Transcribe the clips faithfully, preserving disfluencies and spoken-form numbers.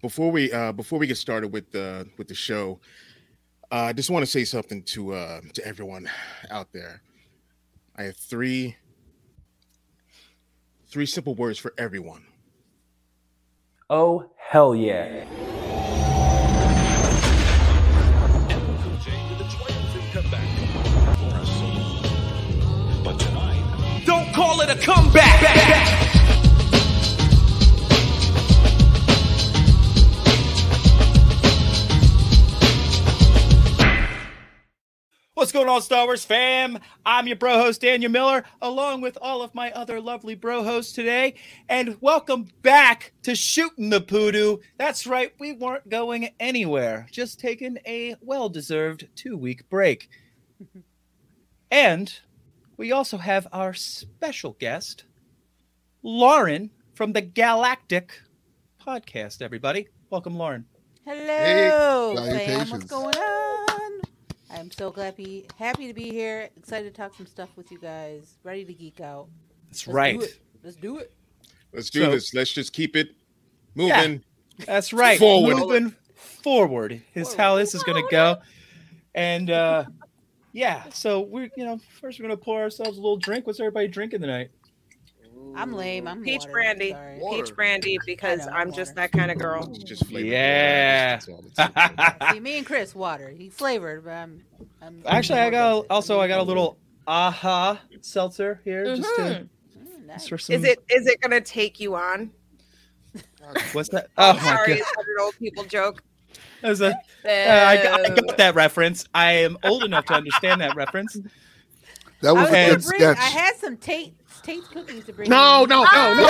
Before we uh, before we get started with the uh, with the show, I uh, just want to say something to uh, to everyone out there. I have three three simple words for everyone. Oh hell yeah! But tonight, don't call it a comeback. Back, back. What's going on, Star Wars fam? I'm your bro host, Daniel Miller, along with all of my other lovely bro hosts today. And welcome back to Shooting the Poodoo. That's right, we weren't going anywhere, just taking a well-deserved two-week break. And we also have our special guest, Lauren from the Galactic Podcast, everybody. Welcome, Lauren. Hello, hey, fam. What's going on? I'm so glad be happy to be here. Excited to talk some stuff with you guys. Ready to geek out. That's Let's right. Do it. Let's do it. Let's do so, this. Let's just keep it moving. Yeah, that's right. Forward. Moving forward is forward. How this is going to go. And uh, yeah, so we're you know first we're going to pour ourselves a little drink. What's everybody drinking tonight? I'm lame. I'm peach water, brandy. I'm peach brandy because know, I'm water. Just that kind of girl. Just yeah. See, me and Chris water. He flavored, but I'm. I'm Actually, I got also I got a little aha seltzer here. Mm-hmm. Just to, mm, nice. For some... Is it is it gonna take you on? What's that? Oh my sorry, God. It's an old people joke. That was a, uh, I, I got that reference. I am old enough to understand that reference. That was, was a good sketch. I had some tape. Tate's cookies to bring. No, no, no, oh, no, no.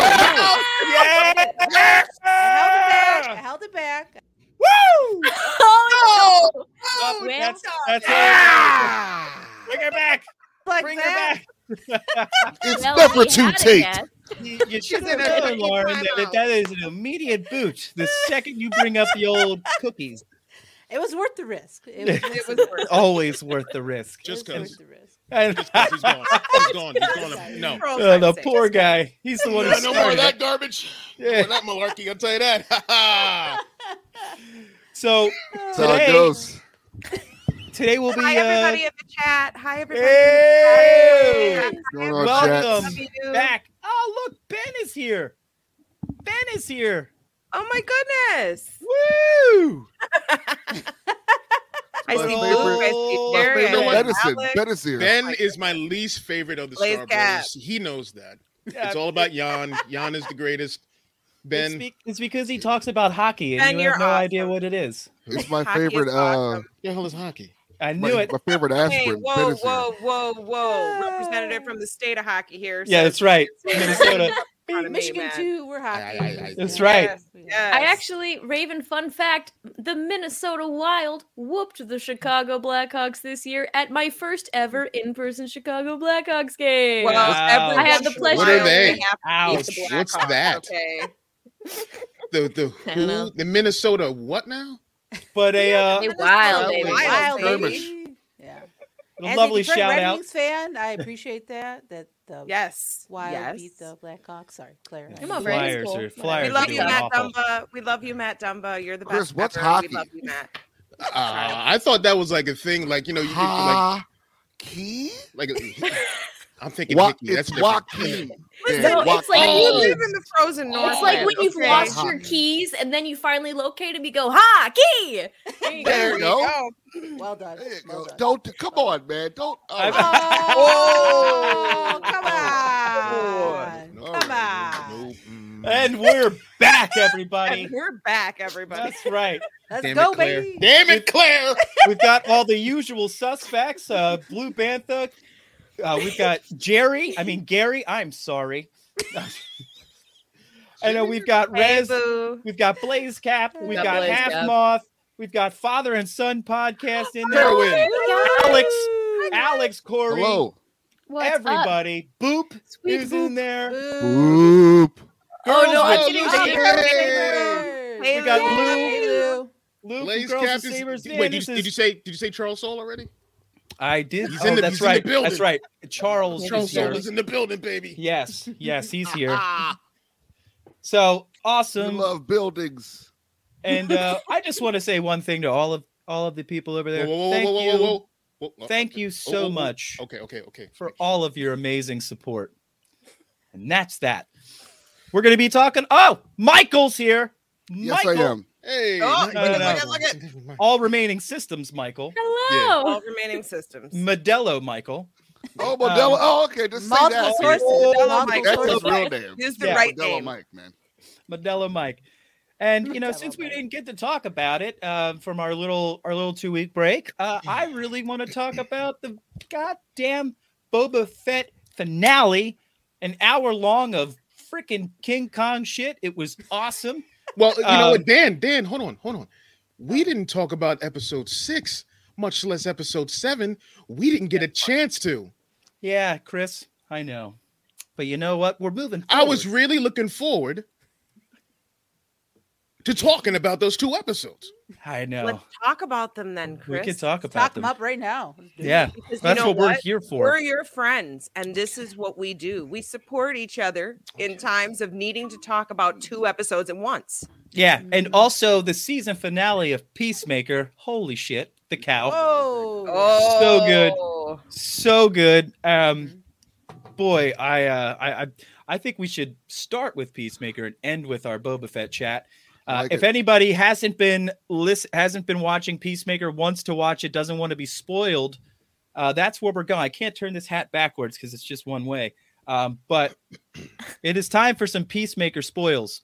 Yeah. Yes. I held it back. I held it back. Woo! Oh, no. Oh, well that's done. That's yeah. It. Bring her back. Like bring that. Her back. It's well, never too Tate. You, you should have known, Lauren, that that is an immediate boot the second you bring up the old cookies. It was worth the risk. It was, it was worth always worth the risk. Just because. And he's gone. He's gone. He's gone. No, uh, the poor guy. He's the one. Who no more of that garbage. Yeah, that malarkey. I'll tell you that. So that's today, how it goes. Today will be. Hi everybody uh, in the chat. Hi everybody. Hey, in the chat. Going on, welcome chat. Back. Oh look, Ben is here. Ben is here. Oh my goodness! Woo! I see oh, my favorite medicine. Medicine. Ben is my least favorite of the Blaze Star Cat. Brothers. He knows that. Yeah. It's all about Jan. Jan is the greatest. Ben. It's, be it's because he talks about hockey and ben, you have no awesome. Idea what it is. It's my hockey favorite. Awesome. Uh, the hell is hockey? I knew my, it. My favorite aspirin. Hey, whoa, whoa, whoa, whoa! Uh, Representative from the state of hockey here. So yeah, that's right. Minnesota. Michigan, Michigan too, we're hockey. I, I, I, that's right. Yes, yes. I actually, Raven, fun fact, the Minnesota Wild whooped the Chicago Blackhawks this year at my first ever in-person Chicago Blackhawks game. Wow. Wow. I had the pleasure. What are they? Ouch. The what's that? Okay. the, the, who, the Minnesota what now? But a uh, wild, wild, baby. Wild, wild baby. Yeah. A lovely shout out. Wings fan, I appreciate that. That The yes, Wild yes. beat the Blackhawks. Sorry, Claire. Come on, Flyers, cool. Are, Flyers. We love you, Matt awful. Dumba. We love you, Matt Dumba. You're the best. Chris, what's hockey? We love you, Matt. Uh, I thought that was like a thing, like you know, you ha could, like, like I'm thinking Wa Hickey. That's Wookiee. So it's like you live in the frozen north. It's like when you've okay. lost hockey. Your keys and then you finally locate them. You go ha key. There you there go. go. Well done. Well done. Don't come on, man. Don't. Uh, oh, come on. No, come on. No. And we're back, everybody. And we're back, everybody. That's right. Let's Damn go, it, baby. Damn it, Claire. We've got all the usual suspects. Uh, Blue Bantha. Uh, we've got Jerry. I mean Gary. I'm sorry. And uh, we've got Rez. Hey, we've got Blaze Cap. We've got, got Half Cap. Moth. We've got Father and Son podcast in there oh, with God. Alex, Alex Corey. Hello. What's everybody. Up? Boop Sweet is boop. In there. Boop. Oh no, I'm getting the We got Lou. Lou. Blaze Cap is. Wait, did you, did you say did you say Charles Soule already? I did. He's oh, in the, that's he's right. In the that's right. Charles. Charles is in the building, baby. Yes, yes, he's here. So awesome. We love buildings. And uh, I just want to say one thing to all of all of the people over there. Whoa, whoa, Thank whoa, whoa, you. Whoa, whoa. Whoa, whoa. Thank you so oh, oh, much. Okay, okay, okay. For all of your amazing support. And that's that. We're going to be talking. Oh, Michael's here. Yes, Michael. I am. Hey. Oh, no, no, no, no. Look at, look at. All remaining systems, Michael. Hello. Yeah. All remaining systems. Modello, Michael. Oh, Modello. Um, oh, okay. Just say that. Sources, oh, Modello, Mike. That's his real name. Use the yeah, right Modello name. Modello Mike, man. Modello Mike. And, you know, since we didn't get to talk about it uh, from our little our little two-week break, uh, I really want to talk about the goddamn Boba Fett finale, an hour long of freaking King Kong shit. It was awesome. Well, you um, know what, Dan, Dan, hold on, hold on. We didn't talk about episode six, much less episode seven. We didn't get a chance to. Yeah, Chris, I know. But you know what? We're moving forward. I was really looking forward to talking about those two episodes. I know. Let's talk about them then, Chris. We can talk about Let's talk them. them up right now. Yeah, because that's you know what we're what? here for. We're your friends, and this is what we do. We support each other in times of needing to talk about two episodes at once. Yeah, and also the season finale of Peacemaker. Holy shit, the cow. Whoa. Oh, so good, so good. Um, boy, I, uh, I, I, I think we should start with Peacemaker and end with our Boba Fett chat. Uh, like if it. anybody hasn't been listen, hasn't been watching Peacemaker, wants to watch it, doesn't want to be spoiled, uh, that's where we're going. I can't turn this hat backwards because it's just one way. Um, but it is time for some Peacemaker spoils.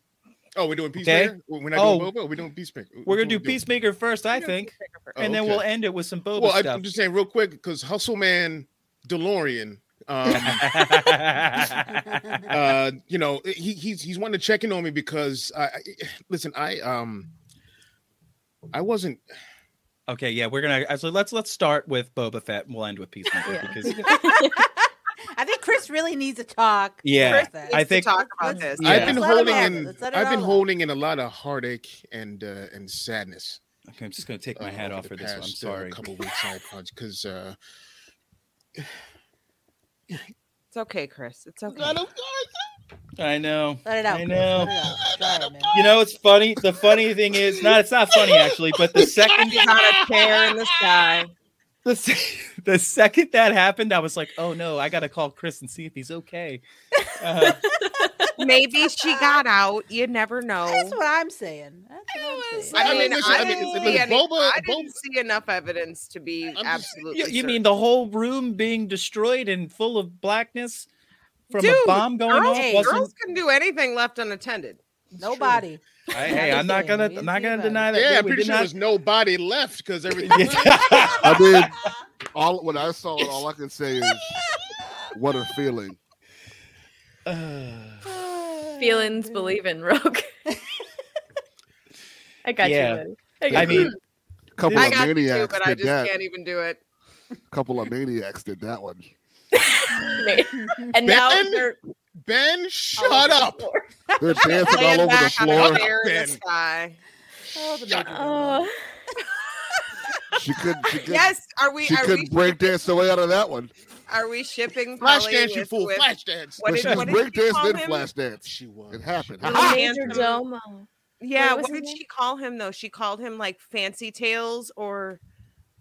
Oh, we're doing Peacemaker? Okay? We're not oh, doing Boba? Or we're doing Peacemaker? We're going to do Peacemaker doing? first, I think. First. And oh, okay. then we'll end it with some Boba well, stuff. Well, I'm just saying real quick, because Hustle Man DeLorean, um, uh, you know, he, he's he's wanting to check in on me because I, I listen. I um, I wasn't okay. Yeah, we're gonna. So let's let's start with Boba Fett, and we'll end with Peacemaker yeah. because I think Chris really needs to talk. Yeah, Chris I think to talk about this. Yeah. I've been holding in. I've been holding in a lot of heartache and uh, and sadness. Okay, I'm just gonna take my uh, hat off for this one. I'm sorry. Uh, a couple weeks because. Uh, It's okay, Chris. It's okay. I know. Let it out. I know. Let it out. You know, it's funny. The funny thing is not. It's not funny actually. But the second not a tear in the sky. The se the second that happened, I was like, oh no, I gotta call Chris and see if he's okay. Uh, Maybe she got out. You never know. That's what I'm saying. That's what I'm saying. I mean, I, I, didn't, I, mean, see any, Boba, I didn't see enough evidence to be I'm absolutely. Just, you certain. mean the whole room being destroyed and full of blackness from Dude, a bomb going girls, off? Hey, girls can do anything left unattended. It's Nobody. I, hey, I'm not gonna. I'm not gonna deny that. Yeah, I'm pretty sure not... there's no body left because everything. I mean, all when I saw it, all I can say is, what a feeling. Uh... Feelings believe in Rogue. I got yeah. you. I, got I mean, a couple I of got maniacs you too, but I just that. can't even do it. A couple of maniacs did that one. and ben, now they're Ben, shut up! The they're dancing all over the floor. Ben. The oh, the shut up. She couldn't. She couldn't yes, are we? She are couldn't we break dance the way out of that one. Are we shipping Flash Dance, you fool? Flash Dance. What did, what did break dance, then him? Flash Dance. She was. It happened. Major Domo. Yeah, what did she call him, though? She called him, like, Fancy Tails or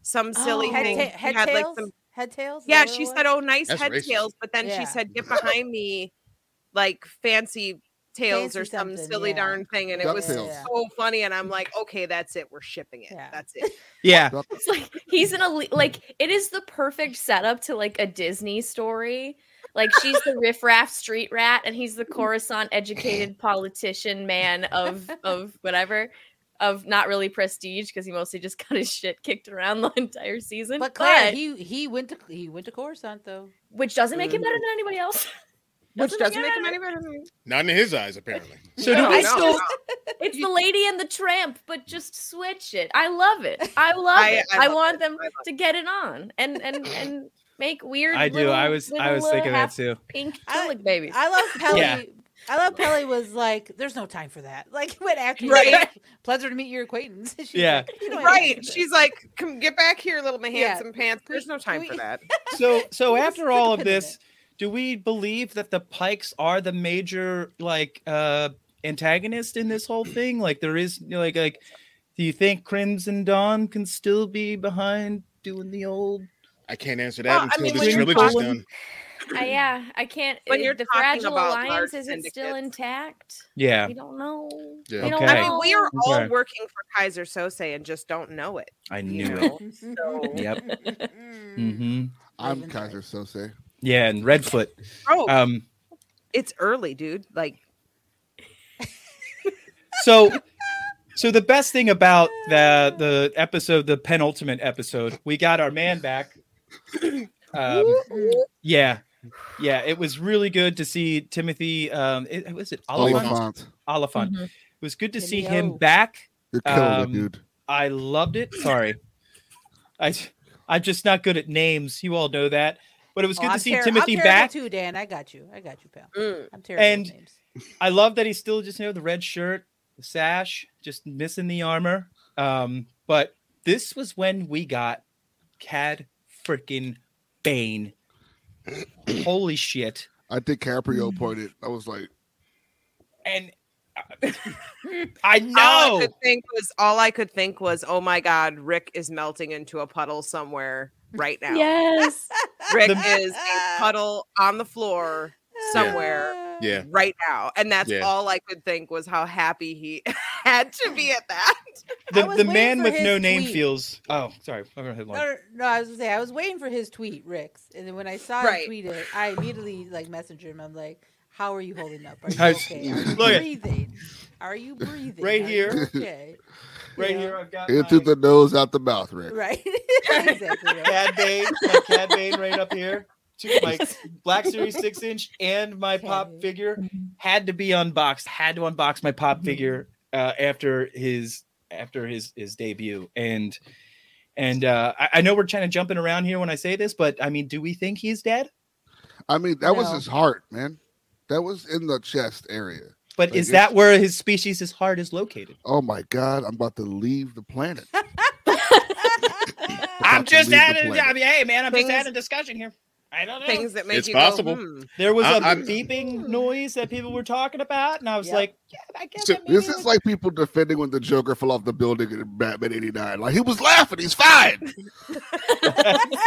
some silly oh, thing. Head, ta head had, tails? Like, some... Head tails? Yeah, she said, oh, nice That's head racist. tails. But then yeah. she said, get behind me, like, fancy... Tails or some silly yeah. darn thing, and it was yeah. so funny. And I'm like, okay, that's it. We're shipping it. Yeah. That's it. Yeah, it's like he's an elite. Like it is the perfect setup to like a Disney story. Like she's the riffraff street rat, and he's the Coruscant educated politician man of of whatever, of not really prestige because he mostly just got his shit kicked around the entire season. But, Claire, but he he went to he went to Coruscant though, which doesn't make him better than anybody else. Which doesn't, doesn't make him any better. Not in his eyes, apparently. So no, do we no, still? No. It's the Lady and the Tramp, but just switch it. I love it. I love I, it. I, I, I love want it. them I to get it on and and and make weird. I little, do. I was little, I was thinking that too. Pink Tillic babies. I love Pelly. Yeah. I love Pelly was like, there's no time for that. Like when after right. pleasure to meet your acquaintance. She's yeah. Like, you know right. She's like, come get back here, little my handsome yeah. pants. There's no time we, for that. So so after all of this. Do we believe that the Pikes are the major, like, uh, antagonist in this whole thing? Like, there is, you know, like, like, do you think Crimson Dawn can still be behind doing the old? I can't answer that well, until I mean, this trilogy's done. Uh, yeah, I can't. When you're the fragile alliance, is it still intact? Yeah, we don't know. Yeah. We don't okay. know. I mean, we are all okay. working for Kaiser Sose and just don't know it. I knew know? it. So. Yep. Mm-hmm. I'm Kaiser Sose. Yeah, and Redfoot. Oh, um, it's early, dude. Like, so, so the best thing about the the episode, the penultimate episode, we got our man back. Um, yeah. Yeah, it was really good to see Timothy. Um, it, was it Olyphant? Olyphant. Olyphant. Mm-hmm. It was good to Video. see him back. You're killing um, it, dude. I loved it. Sorry, I I'm just not good at names. You all know that. But it was oh, good I'm to see Timothy I'm back too, Dan. I got you. I got you, pal. Mm. I'm terrible and at names. I love that he's still just, you know, the red shirt, the sash, just missing the armor. Um, but this was when we got Cad freaking Bane. Holy shit! I think Caprio pointed. I was like, and uh, I know. All I could think was, all I could think was, oh my god, Rick is melting into a puddle somewhere right now. Yes, Rick the, is a puddle on the floor somewhere. Yeah. Yeah. Right now, and that's yeah. all I could think was how happy he had to be at that. The, the man with no tweet. name feels. Oh, sorry. I'm gonna head no, no, no, I was gonna say I was waiting for his tweet, Rick's, and then when I saw right. him tweet it, I immediately like messenger him. I'm like, "How are you holding up? Are you okay? Are you breathing? Are you breathing? Right here. Okay. Right you know? here. I've got into my... the nose, out the mouth, Rick. Right. Exactly. Right. Cad Bane, like Cad Bane, right up here. My Black Series six inch and my pop figure had to be unboxed. Had to unbox my pop figure uh, after his after his his debut. And and uh, I, I know we're kind of jumping around here when I say this, but I mean, do we think he's dead? I mean, that no. was his heart, man. That was in the chest area. But like, is that where his species, his heart, is located? Oh my God! I'm about to leave the planet. I'm just adding. I mean, hey, man, I'm Things just adding discussion here. I don't know. Things that make it's you possible. Go, hmm. There was I, a I'm, beeping noise that people were talking about, and I was yeah. like, yeah, I guess so, this is like people defending when the Joker fell off the building in Batman eighty-nine. Like, he was laughing. He's fine. He's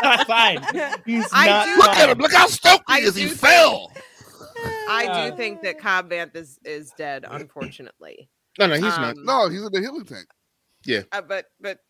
not fine. He's I not do, Look fine. at him. Look how stoked he I is. He think, fell. I do think that Cobb Vanth is, is dead, unfortunately. No, no, he's um, not. No, he's in the healing tank. Yeah. Uh, but, but,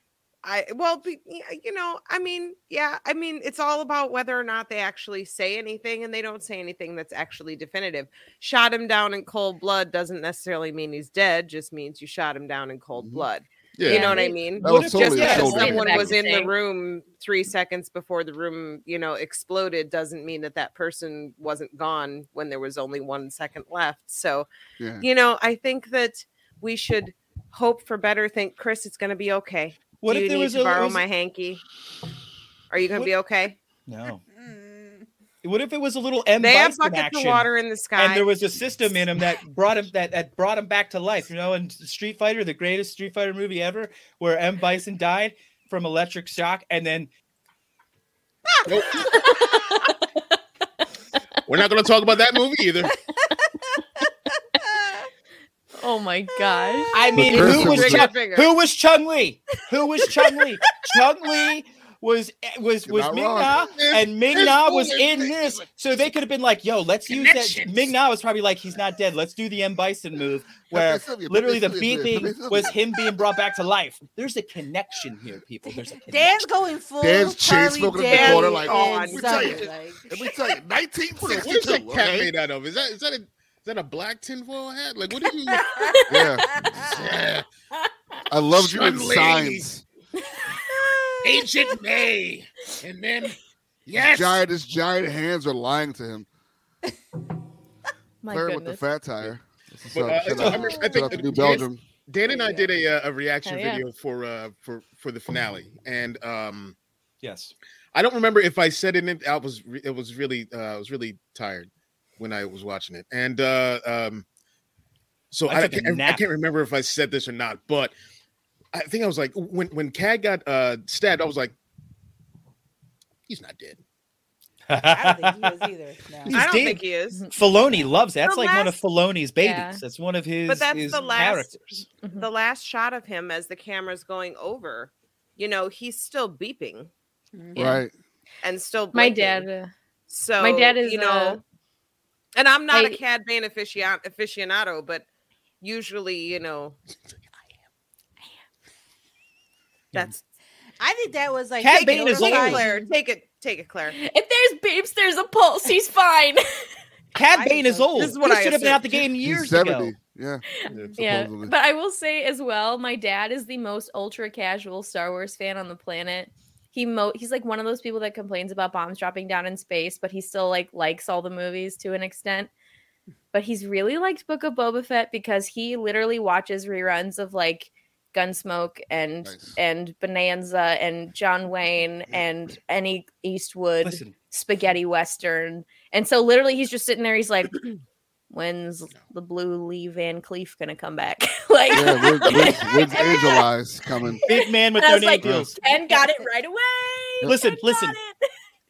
I well, be, you know, I mean, yeah, I mean, it's all about whether or not they actually say anything, and they don't say anything that's actually definitive. Shot him down in cold blood doesn't necessarily mean he's dead; just means you shot him down in cold blood. Yeah. You know what I mean? That was totally just because someone was in the room three seconds before the room, you know, exploded, doesn't mean that that person wasn't gone when there was only one second left. So, yeah. you know, I think that we should hope for better. Think, Chris, it's going to be okay. What Do you if there need was to a, borrow was... my hanky? Are you going to be okay? No. What if it was a little M. They have buckets of water in the sky, and there was a system in him that brought him that, that brought him back to life. You know, in Street Fighter, the greatest Street Fighter movie ever, where M. Bison died from electric shock, and then. Nope. We're not going to talk about that movie either. Oh my gosh. I mean, who was, Chung, who was Chung-Li? Who was Chung-Li? Chung-Li was was was Ming-Na, and Ming-Na was in this. So they could have been like, yo, let's use that. Ming-Na was probably like, he's not dead. Let's do the M. Bison move, where literally the beeping was him being brought back to life. There's a connection here, people. There's a connection. Dan's going full. Dan's chain smoking in the corner like, oh, let me tell you. Let me tell you, nineteen sixty-two. What is that cat made out of? Is that is that a Is that a black tinfoil hat? Like, what do you mean? Yeah. yeah. I loved you in Signs. Ancient May. And then, yes. His giant, his giant hands are lying to him. My Claire goodness. With the fat tire. But, uh, so, I, I, I think have to do Belgium. Dan and I did a, a reaction oh, yeah. video for, uh, for, for the finale. And um, yes. I don't remember if I said it. I was, it was really, uh, I was really tired when I was watching it. And uh, um, so I, I, can't, I can't remember if I said this or not, but I think I was like, when, when Cad got uh, stabbed, I was like, he's not dead. I don't think he is either. No. I don't Dave, think he is. Filoni loves that. That's the like last, one of Filoni's babies. Yeah. That's one of his, but that's his the last, characters. The last shot of him as the camera's going over, you know, he's still beeping. Mm-hmm. Right. And still blinking. My dad. Uh, so, my dad is, you know, a, and I'm not I, a Cad Bane aficionado, but usually, you know, I am. I am. That's. I think that was like Cad Bane is old. Claire, take it, take it, Claire. If there's beeps, there's a pulse. He's fine. Cad Bane is old. This is what he I should have been out the game years He's seventy. Ago. Yeah, yeah, yeah. But I will say as well, my dad is the most ultra casual Star Wars fan on the planet. He mo he's like one of those people that complains about bombs dropping down in space, but he still like likes all the movies to an extent. But he's really liked Book of Boba Fett because he literally watches reruns of like Gunsmoke and nice. and Bonanza and John Wayne and any Eastwood Listen. spaghetti western. And so literally he's just sitting there. He's like, when's the Blue Lee Van Cleef gonna come back? Like, yeah, when's, when's, when's Angel Eyes coming? Big man with no name deals. Ken got it right away. Listen, Ken listen.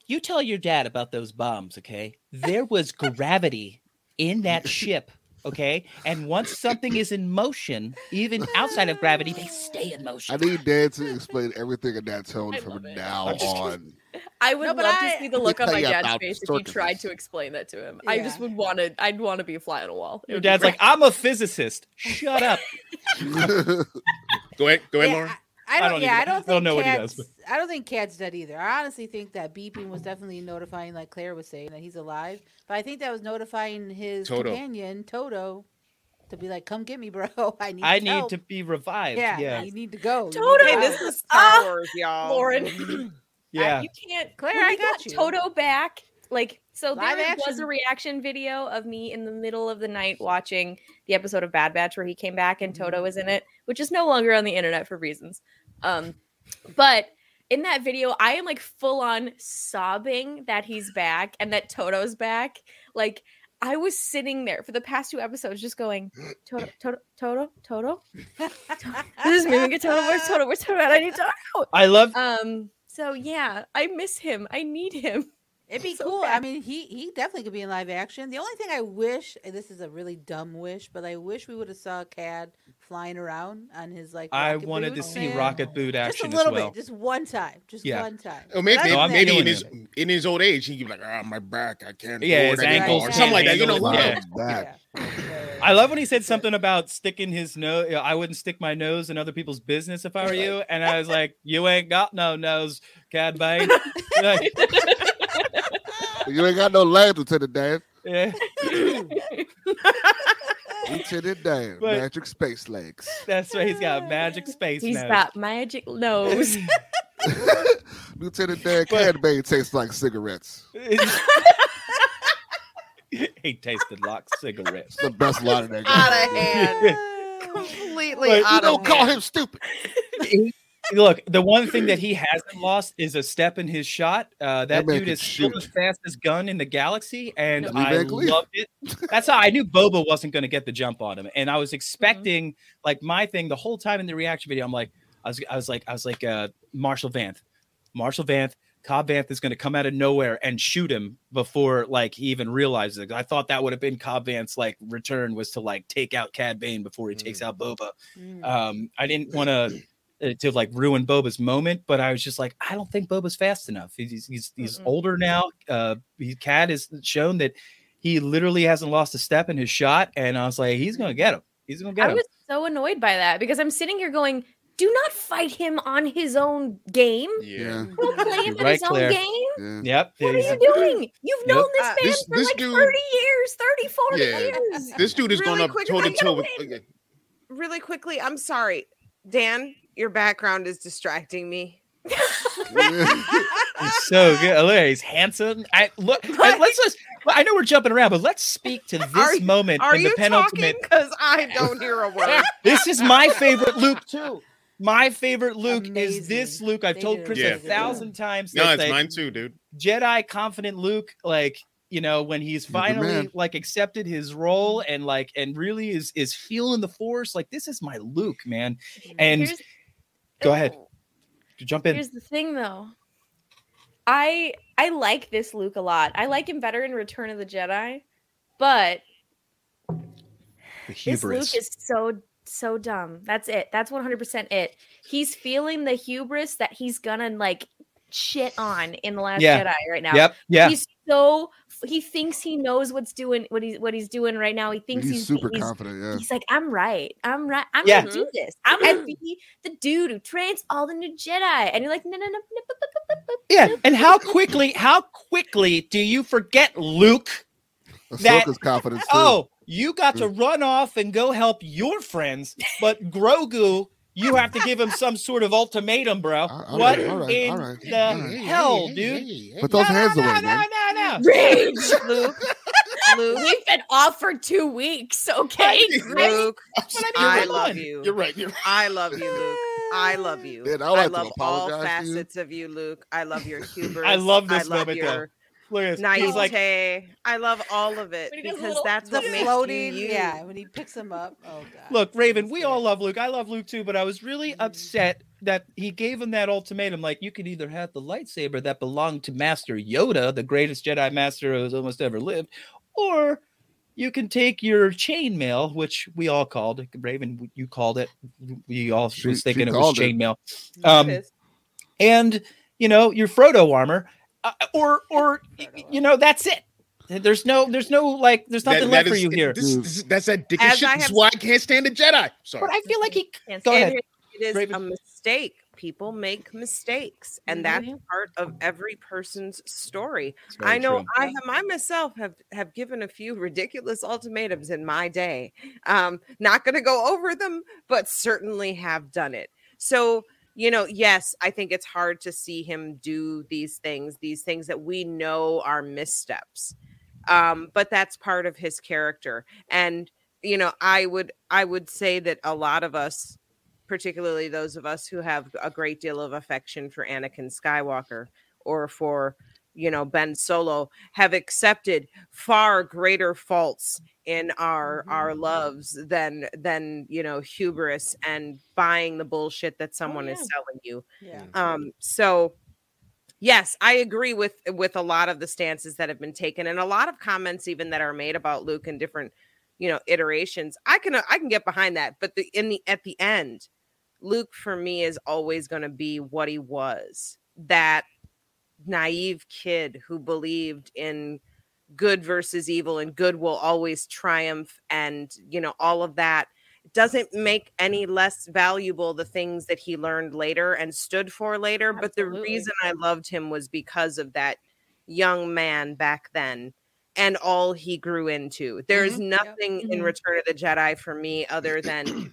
You tell your dad about those bombs, okay? There was gravity in that ship, okay? And once something is in motion, even outside of gravity, they stay in motion. I need Dad to explain everything in that tone from now on. I would no, love I, to see the look on my dad's face if you tried to explain that to him. Yeah. I just would want to. I'd want to be a fly on a wall. Your dad's like, I'm a physicist. Shut up. Go ahead, go ahead, yeah, Lauren. I, I don't. I don't yeah, I don't, think I don't know Cad's, what he does. But. I don't think Cad's dead either. I honestly think that beeping was definitely notifying, like Claire was saying, that he's alive. But I think that was notifying his Toto. companion Toto to be like, come get me, bro. I need. I help. need to be revived. Yeah, yeah, you need to go. Toto, hey, this is Star Wars, y'all. Lauren. Yeah, I, you can't. Claire, I got, got you. Toto back. Like, so Live there action. was a reaction video of me in the middle of the night watching the episode of Bad Batch where he came back and Toto was in it, which is no longer on the internet for reasons. Um, but in that video, I am like full on sobbing that he's back and that Toto's back. Like, I was sitting there for the past two episodes just going, Toto, Toto, Toto, Toto. This is moving a Toto. Where's Toto? Where's Toto? I need Toto. I love. Um. So yeah, I miss him. I need him. It'd be so cool. Bad. I mean, he he definitely could be in live action. The only thing I wish, and this is a really dumb wish, but I wish we would have saw Cad flying around on his like. I wanted to see man. rocket boot action just a little as well. bit, just one time, just yeah. one time. Oh, maybe no, maybe in his it. in his old age, he'd be like, ah, oh, my back, I can't. Yeah, his ankles or something like that. You know, yeah. Yeah. I love when he said something about sticking his nose. I wouldn't stick my nose in other people's business if I were you. And I was like, you ain't got no nose, Cad Bane. Like, you ain't got no ladle to the dance. Yeah. To the dance. Magic space legs. That's right. He's got magic space He's nose. got magic nose. Lieutenant Dan Cad Bane tastes like cigarettes. He tasted like cigarettes. The best line of that guy. Out of hand. Completely but out of hand. You don't call him stupid. Look, the one thing that he hasn't lost is a step in his shot. Uh, that, that dude is still the fastest gun in the galaxy, and I loved it. That's how I knew Boba wasn't going to get the jump on him, and I was expecting, mm-hmm. like my thing the whole time in the reaction video. I'm like, I was, I was like, I was like, uh, Marshall Vanth, Marshall Vanth, Cobb Vanth is going to come out of nowhere and shoot him before like he even realizes it. I thought that would have been Cobb Vanth's like return was to like take out Cad Bane before he mm. takes out Boba. Mm. Um, I didn't want to. to like ruin Boba's moment, but I was just like, I don't think Boba's fast enough. He's he's he's mm-hmm. older now. Uh, he, Cad has shown that he literally hasn't lost a step in his shot, and I was like, he's gonna get him. He's gonna get I him. I was so annoyed by that because I'm sitting here going, do not fight him on his own game. Yeah, don't play him right, his Claire. own game. Yeah. Yep. What yeah. are you doing? You've yep. known this man uh, this, for this like dude, thirty years, thirty forty yeah. years. This dude is really going quick, up toe to toe with. Okay. Really quickly, I'm sorry, Dan. Your background is distracting me. He's so good. He's handsome. I look. I, let's just. I know we're jumping around, but let's speak to this are, moment are in the penultimate. Because I don't hear a word. This is my favorite Luke too. My favorite Luke Amazing. is this Luke. I've they told Chris yeah. a thousand yeah. times. No, it's like, mine too, dude. Jedi confident Luke, like you know, when he's finally like accepted his role and like and really is is feeling the Force. Like this is my Luke, man, and. Here's Go ahead. Jump in. Here's the thing, though. I I like this Luke a lot. I like him better in Return of the Jedi, but the hubris. This Luke is so so dumb. That's it. That's one hundred percent it. He's feeling the hubris that he's gonna like shit on in The Last yeah. Jedi right now. Yep. Yeah. He's so he thinks he knows what's doing what he's what he's doing right now. He thinks he's, he's super he's, confident. Yeah. He's like, I'm right. I'm right. I'm yeah. gonna do this. I'm gonna be the dude who trains all the new Jedi. And you're like, no, no, no, no, no, no, no. Yeah. And how quickly, how quickly do you forget Luke? Ahsoka's confidence. Too. Oh, you got to run off and go help your friends, but Grogu. You have to give him some sort of ultimatum, bro. All what right, all right, in all right. the hey, hell, hey, dude? Hey, hey. Put those no, hands no, away, no, man. No, no, no. Rage, Luke. Luke. We've been off for two weeks, okay? Luke, I love you. You're right. You're right. I love you, Luke. I love you. Man, I, I love all facets you. of you, Luke. I love your humor. I love this I love moment, your though. Look at this. Naivete. Like, I love all of it because little, that's the floating. You. Yeah, when he picks him up. Oh god. Look, Raven, we all love Luke. I love Luke too, but I was really mm-hmm. upset that he gave him that ultimatum. Like, you can either have the lightsaber that belonged to Master Yoda, the greatest Jedi master who's almost ever lived, or you can take your chainmail, which we all called. Raven, you called it. We all she, was thinking it was chainmail. Um, and you know your Frodo armor. Uh, or, or you know, that's it. There's no, there's no like, there's nothing that, left that is, for you here. This, this, that's that dickish shit. That's why I can't stand the Jedi. Sorry, but I feel like he can't. Go ahead. It is Raven. A mistake. People make mistakes, and that's part of every person's story. I know true. I I myself have have given a few ridiculous ultimatums in my day. Um, not going to go over them, but certainly have done it. So. You know, yes, I think it's hard to see him do these things, these things that we know are missteps. Um, but that's part of his character. And, you know, I would I would say that a lot of us, particularly those of us who have a great deal of affection for Anakin Skywalker or for, you know, Ben Solo, have accepted far greater faults in our mm-hmm. our loves than than you know hubris and buying the bullshit that someone oh, yeah. is selling you. Yeah. Um, so yes, I agree with with a lot of the stances that have been taken and a lot of comments even that are made about Luke in different you know iterations. I can I can get behind that, but the in the at the end, Luke for me is always going to be what he was, that naive kid who believed in good versus evil and good will always triumph, and you know all of that doesn't make any less valuable the things that he learned later and stood for later. Absolutely. But the reason I loved him was because of that young man back then and all he grew into. There's mm-hmm. nothing yep. in Return of the Jedi for me other than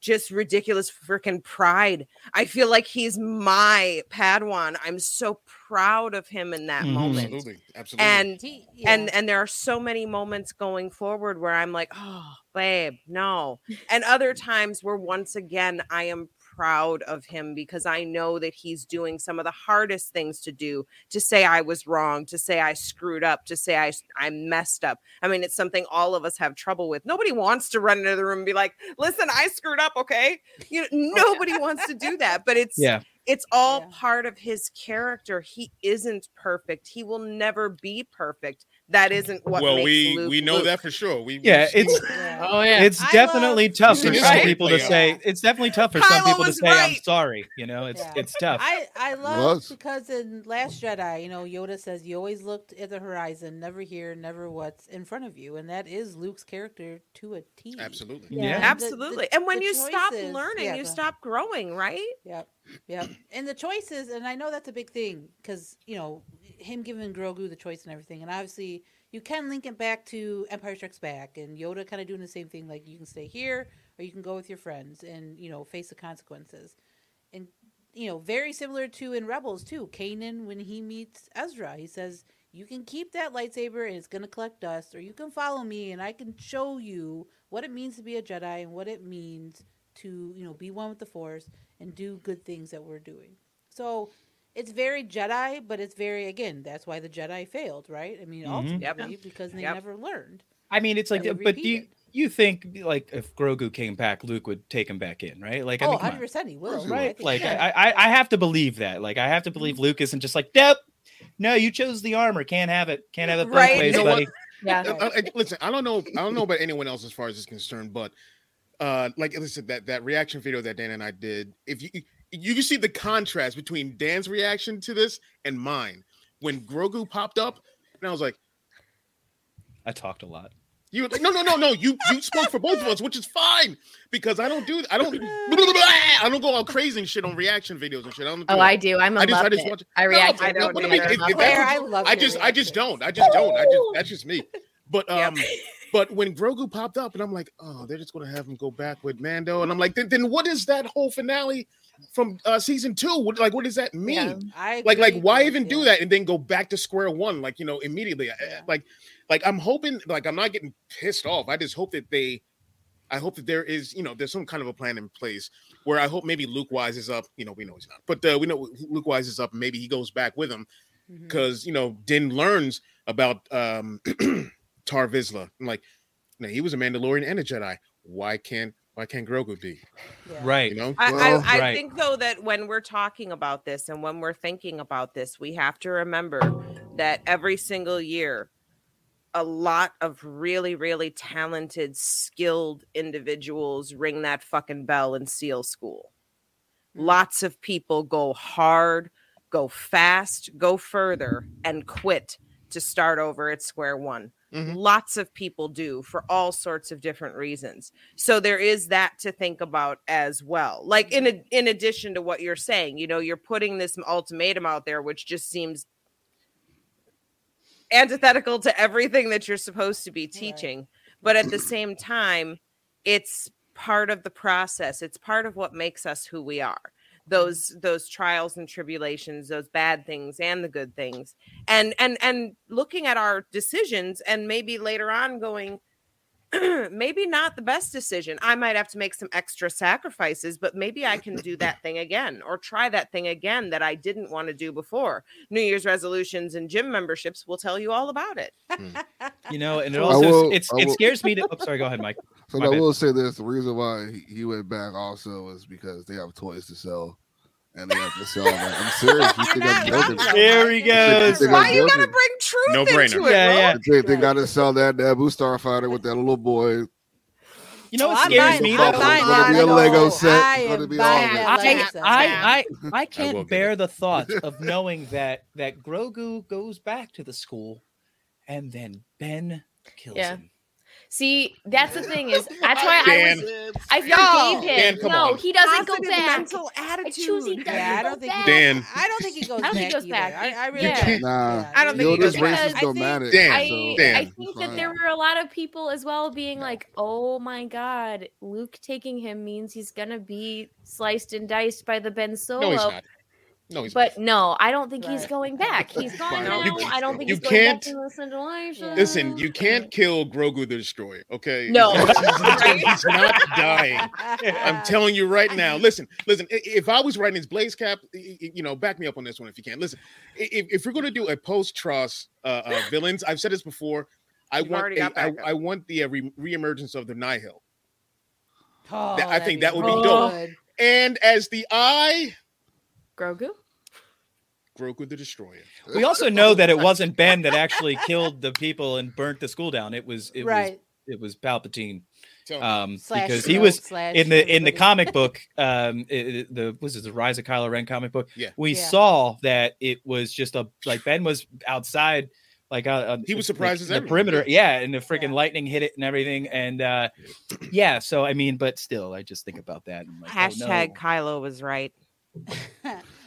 just ridiculous freaking pride. I feel like he's my Padawan. I'm so proud of him in that mm-hmm. moment. Absolutely. Absolutely. And, he, yeah. and, and there are so many moments going forward where I'm like, oh, babe, no. And other times where once again, I am proud of him because I know that he's doing some of the hardest things to do, to say I was wrong, to say I screwed up, to say I, I messed up. I mean, it's something all of us have trouble with. Nobody wants to run into the room and be like, listen, I screwed up. Okay. You know, nobody wants to do that, but it's, yeah. it's all yeah. part of his character. He isn't perfect. He will never be perfect. That isn't what well, makes we, Luke we know Luke. That for sure. We, yeah, we, it's yeah. Oh, yeah. it's I definitely love, tough for some right? people to say. It's definitely tough for Kylo some people to say. Right. I'm sorry, you know. It's yeah. it's tough. I I love because in Last Jedi, you know, Yoda says you always looked at the horizon, never here, never what's in front of you, and that is Luke's character to a T. Absolutely, yeah, yeah. absolutely. The, the, and when you choices, stop learning, yeah, you stop growing, right? Yep, yep. And the choices, and I know that's a big thing because you know him giving Grogu the choice and everything, and obviously. You can link it back to Empire Strikes Back and Yoda kind of doing the same thing. Like you can stay here or you can go with your friends and, you know, face the consequences. And, you know, very similar to in Rebels too. Kanan, when he meets Ezra, he says, you can keep that lightsaber and it's going to collect dust, or you can follow me and I can show you what it means to be a Jedi and what it means to, you know, be one with the Force and do good things that we're doing. So it's very Jedi, but it's very, again, that's why the Jedi failed, right? I mean, ultimately, mm-hmm. yep. because they yep. never learned. I mean, it's like, but do you, you think, like, if Grogu came back, Luke would take him back in, right? Like, oh, I mean, one hundred percent he will. Right? I think, like, yeah. I, I, I have to believe that. Like, I have to believe Luke isn't just like, nope, no, you chose the armor. Can't have it. Can't have it. Right. Place, you know, buddy. Yeah. I, I, listen, I don't know. I don't know about anyone else as far as is concerned, but uh, like, listen, that that reaction video that Dan and I did. If you you can see the contrast between Dan's reaction to this and mine when Grogu popped up, and I was like, I talked a lot. You were like, no, no, no, no. You you spoke for both of us, which is fine because I don't do I don't blah, blah, blah, I don't go all crazy and shit on reaction videos and shit. I don't oh, it. I do. I'm a I just, I just watch it. I react. No, I don't. No, do it, it, it, Claire, I love. I just I just don't. I just don't. I just that's just me. But um, yeah. But when Grogu popped up and I'm like, oh, they're just gonna have him go back with Mando, and I'm like, then, then what is that whole finale from uh, season two? What, like, what does that mean? Yeah, I like, like, why even yeah. do that and then go back to square one? Like, you know, immediately. Yeah. Like. Like, I'm hoping, like, I'm not getting pissed off. I just hope that they, I hope that there is, you know, there's some kind of a plan in place where I hope maybe Luke wises up. You know, we know he's not, but uh, we know Luke wises up and maybe he goes back with him because, mm-hmm. you know, Din learns about um, Tar Vizsla. I'm like, now he was a Mandalorian and a Jedi. Why can't, why can't Grogu be? Yeah. Right. You know? I, well, I, I right. think, though, that when we're talking about this and when we're thinking about this, we have to remember that every single year, a lot of really, really talented, skilled individuals ring that fucking bell in SEAL school. Lots of people go hard, go fast, go further, and quit to start over at square one. Mm-hmm. Lots of people do for all sorts of different reasons. So there is that to think about as well. Like in a, in addition to what you're saying, you know, you're putting this ultimatum out there, which just seems antithetical to everything that you're supposed to be teaching, right. But at the same time, it's part of the process. It's part of what makes us who we are. Those those trials and tribulations, those bad things and the good things, and and and looking at our decisions, and maybe later on going, maybe not the best decision. I might have to make some extra sacrifices, but maybe I can do that thing again or try that thing again that I didn't want to do before. New Year's resolutions and gym memberships will tell you all about it. You know, and it also will, it's, it scares me to... Oh, sorry, go ahead, Mike. So I will say this. The reason why he went back also is because they have toys to sell. And they have to sell them. I'm serious. You think I'm joking? There he goes. You Why I'm you gotta bring truth no into brainer. It? Yeah, yeah. They gotta sell that Naboo Starfighter with that little boy. You know what scares me? It's gonna be a Lego set. It's gonna be all that. I, I, I can't I bear the thought of knowing that that Grogu goes back to the school, and then Ben kills yeah. him. See, that's the thing is, that's why Dan, I was, I forgave him. Dan, no, on. He doesn't Positive go back. Mental attitude. I choose he doesn't yeah, I don't go think back. Dan. I don't think he goes back. I don't think he goes back. I, I really yeah. Nah, I don't think he goes back. Because I think, Dan, I, so. Dan, I think that there were a lot of people as well being no. like, oh my God, Luke taking him means he's going to be sliced and diced by the Ben Solo. No, he's not. No, he's but not. No, I don't think right. he's going back. He's gone now. You, I don't think you he's can't, going back to Elijah. Listen, you can't kill Grogu the Destroyer, okay? No. He's, he's, he's not dying. I'm telling you right now. Listen, listen, if I was writing his Blaze Cap, you know, back me up on this one if you can. Listen, if, if we're going to do a post-Tross uh, uh, villains, I've said this before, I You've want a, I, I want the uh, re- reemergence of the Nihil. Oh, I think that would be dope. And as the eye... Grogu? Grogu the Destroyer. We also know that it wasn't Ben that actually killed the people and burnt the school down. It was it right. was it was Palpatine. Um, because he was in the in the comic book, um, it, the was it the Rise of Kylo Ren comic book? Yeah, we yeah. saw that it was just a like Ben was outside, like uh, he was surprised like, as the perimeter, yeah, and the freaking yeah. lightning hit it and everything, and uh, yeah. So I mean, but still, I just think about that. And like, hashtag oh, no. Kylo was right.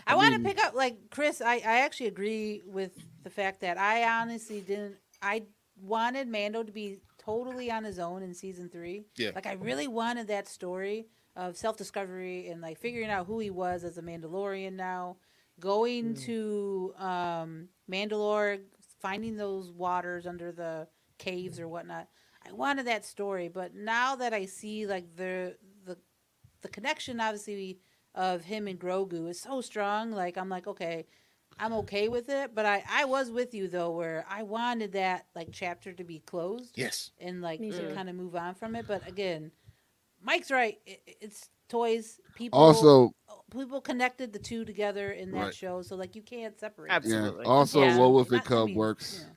I want to pick up like Chris. I, I actually agree with the fact that I honestly didn't. I wanted Mando to be totally on his own in season three. Yeah. Like I really wanted that story of self-discovery and like figuring out who he was as a Mandalorian now, going mm. to um, Mandalore, finding those waters under the caves or whatnot. I wanted that story, but now that I see like the the the connection, obviously. We, of him and Grogu is so strong. Like, I'm like, okay, I'm okay with it. But I, I was with you, though, where I wanted that, like, chapter to be closed. Yes. And, like, to kind of move on from it. But, again, Mike's right. It, it's toys. People also people connected the two together in that right. show, so like you can't separate. Absolutely. Yeah. Also, yeah. Lil Wolf and Cub works. Yeah.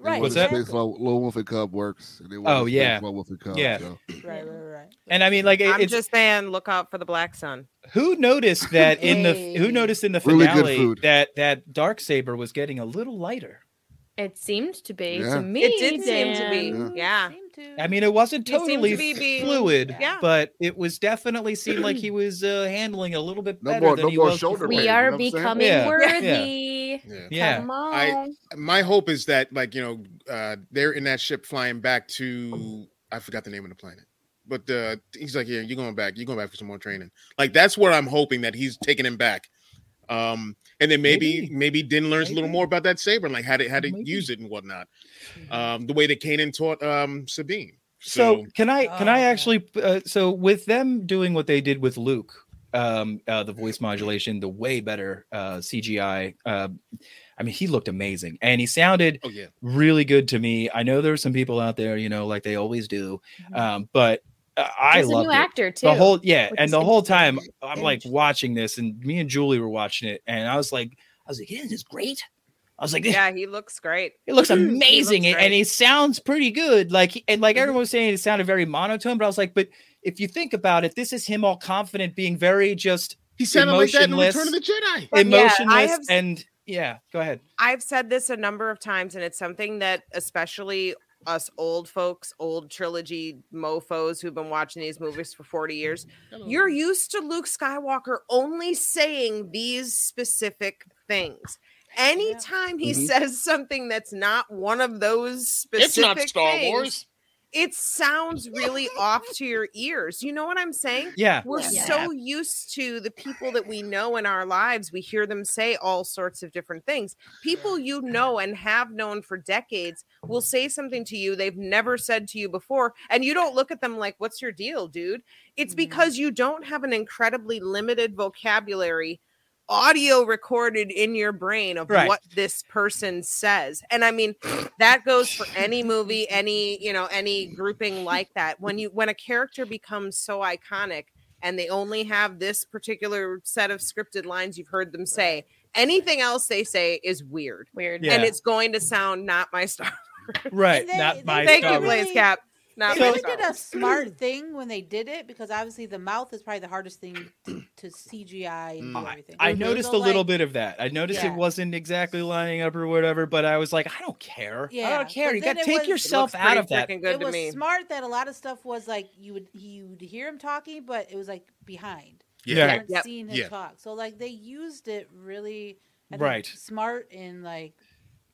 Right. What's that? Lil Wolf and Cub works. And oh yeah. Lil Wolf and Cub. Yeah. So. Right. Right. Right. And I mean, like, it, I'm it's, just saying, look out for the black sun. Who noticed that hey. in the Who noticed in the finale really that that Darksaber was getting a little lighter? It seemed to be yeah. to me. It did Dan. seem to be. Yeah. yeah. I mean, it wasn't totally it to be, fluid, yeah. but it was definitely seemed like he was uh, handling a little bit better no more, than no he was. Shoulder we are you know becoming yeah. worthy. Yeah. yeah. Come on. I, my hope is that, like, you know, uh, they're in that ship flying back to I forgot the name of the planet, but uh, he's like, yeah, you're going back. You're going back for some more training. Like, that's what I'm hoping, that he's taking him back. Um, and then maybe maybe, maybe Din learns maybe. a little more about that saber, like how to how to maybe. use it and whatnot. Um, the way that Kanan taught um Sabine. So, so can I can uh, I actually uh, so with them doing what they did with Luke, um, uh, the voice modulation, the way better uh, C G I. Uh, I mean, he looked amazing and he sounded oh, yeah. really good to me. I know there are some people out there, you know, like they always do, um, but. I love actor too. The whole yeah, and the whole time I'm like watching this, and me and Julie were watching it, and I was like, I was like, yeah, this is great. I was like, yeah, he looks great. It looks amazing, he looks and he sounds pretty good. Like, and like everyone was saying, it sounded very monotone, but I was like, but if you think about it, this is him all confident, being very just. He sounded like that in Return of the Jedi. Emotionless, yeah, I have... and yeah, go ahead. I've said this a number of times, and it's something that especially. Us old folks, old trilogy mofos who've been watching these movies for forty years. Hello. You're used to Luke Skywalker only saying these specific things. Anytime yeah. he mm-hmm. says something that's not one of those specific it's not Star things, Wars. It sounds really off to your ears. You know what I'm saying? Yeah. We're yeah. so used to the people that we know in our lives. We hear them say all sorts of different things. People you know and have known for decades will say something to you they've never said to you before. And you don't look at them like, what's your deal, dude? It's because you don't have an incredibly limited vocabulary audio recorded in your brain of right. what this person says. And I mean, that goes for any movie, any, you know, any grouping like that. When you, when a character becomes so iconic and they only have this particular set of scripted lines you've heard them say, anything else they say is weird. Weird. Yeah. And it's going to sound not my Star Wars. Right. They, not my Thank Star Wars. Thank you, Blaze Cap. Not they really did a smart thing when they did it, because obviously the mouth is probably the hardest thing to, to C G I and mm. everything. I, I noticed a little like, bit of that. I noticed yeah. it wasn't exactly lining up or whatever, but I was like, I don't care. Yeah. I don't care. But you got to take was, yourself out of that. It was me. smart that a lot of stuff was like you would you would hear him talking, but it was like behind. Yeah, you haven't yep. seen him yeah. talk. So like they used it really I think, right, smart and like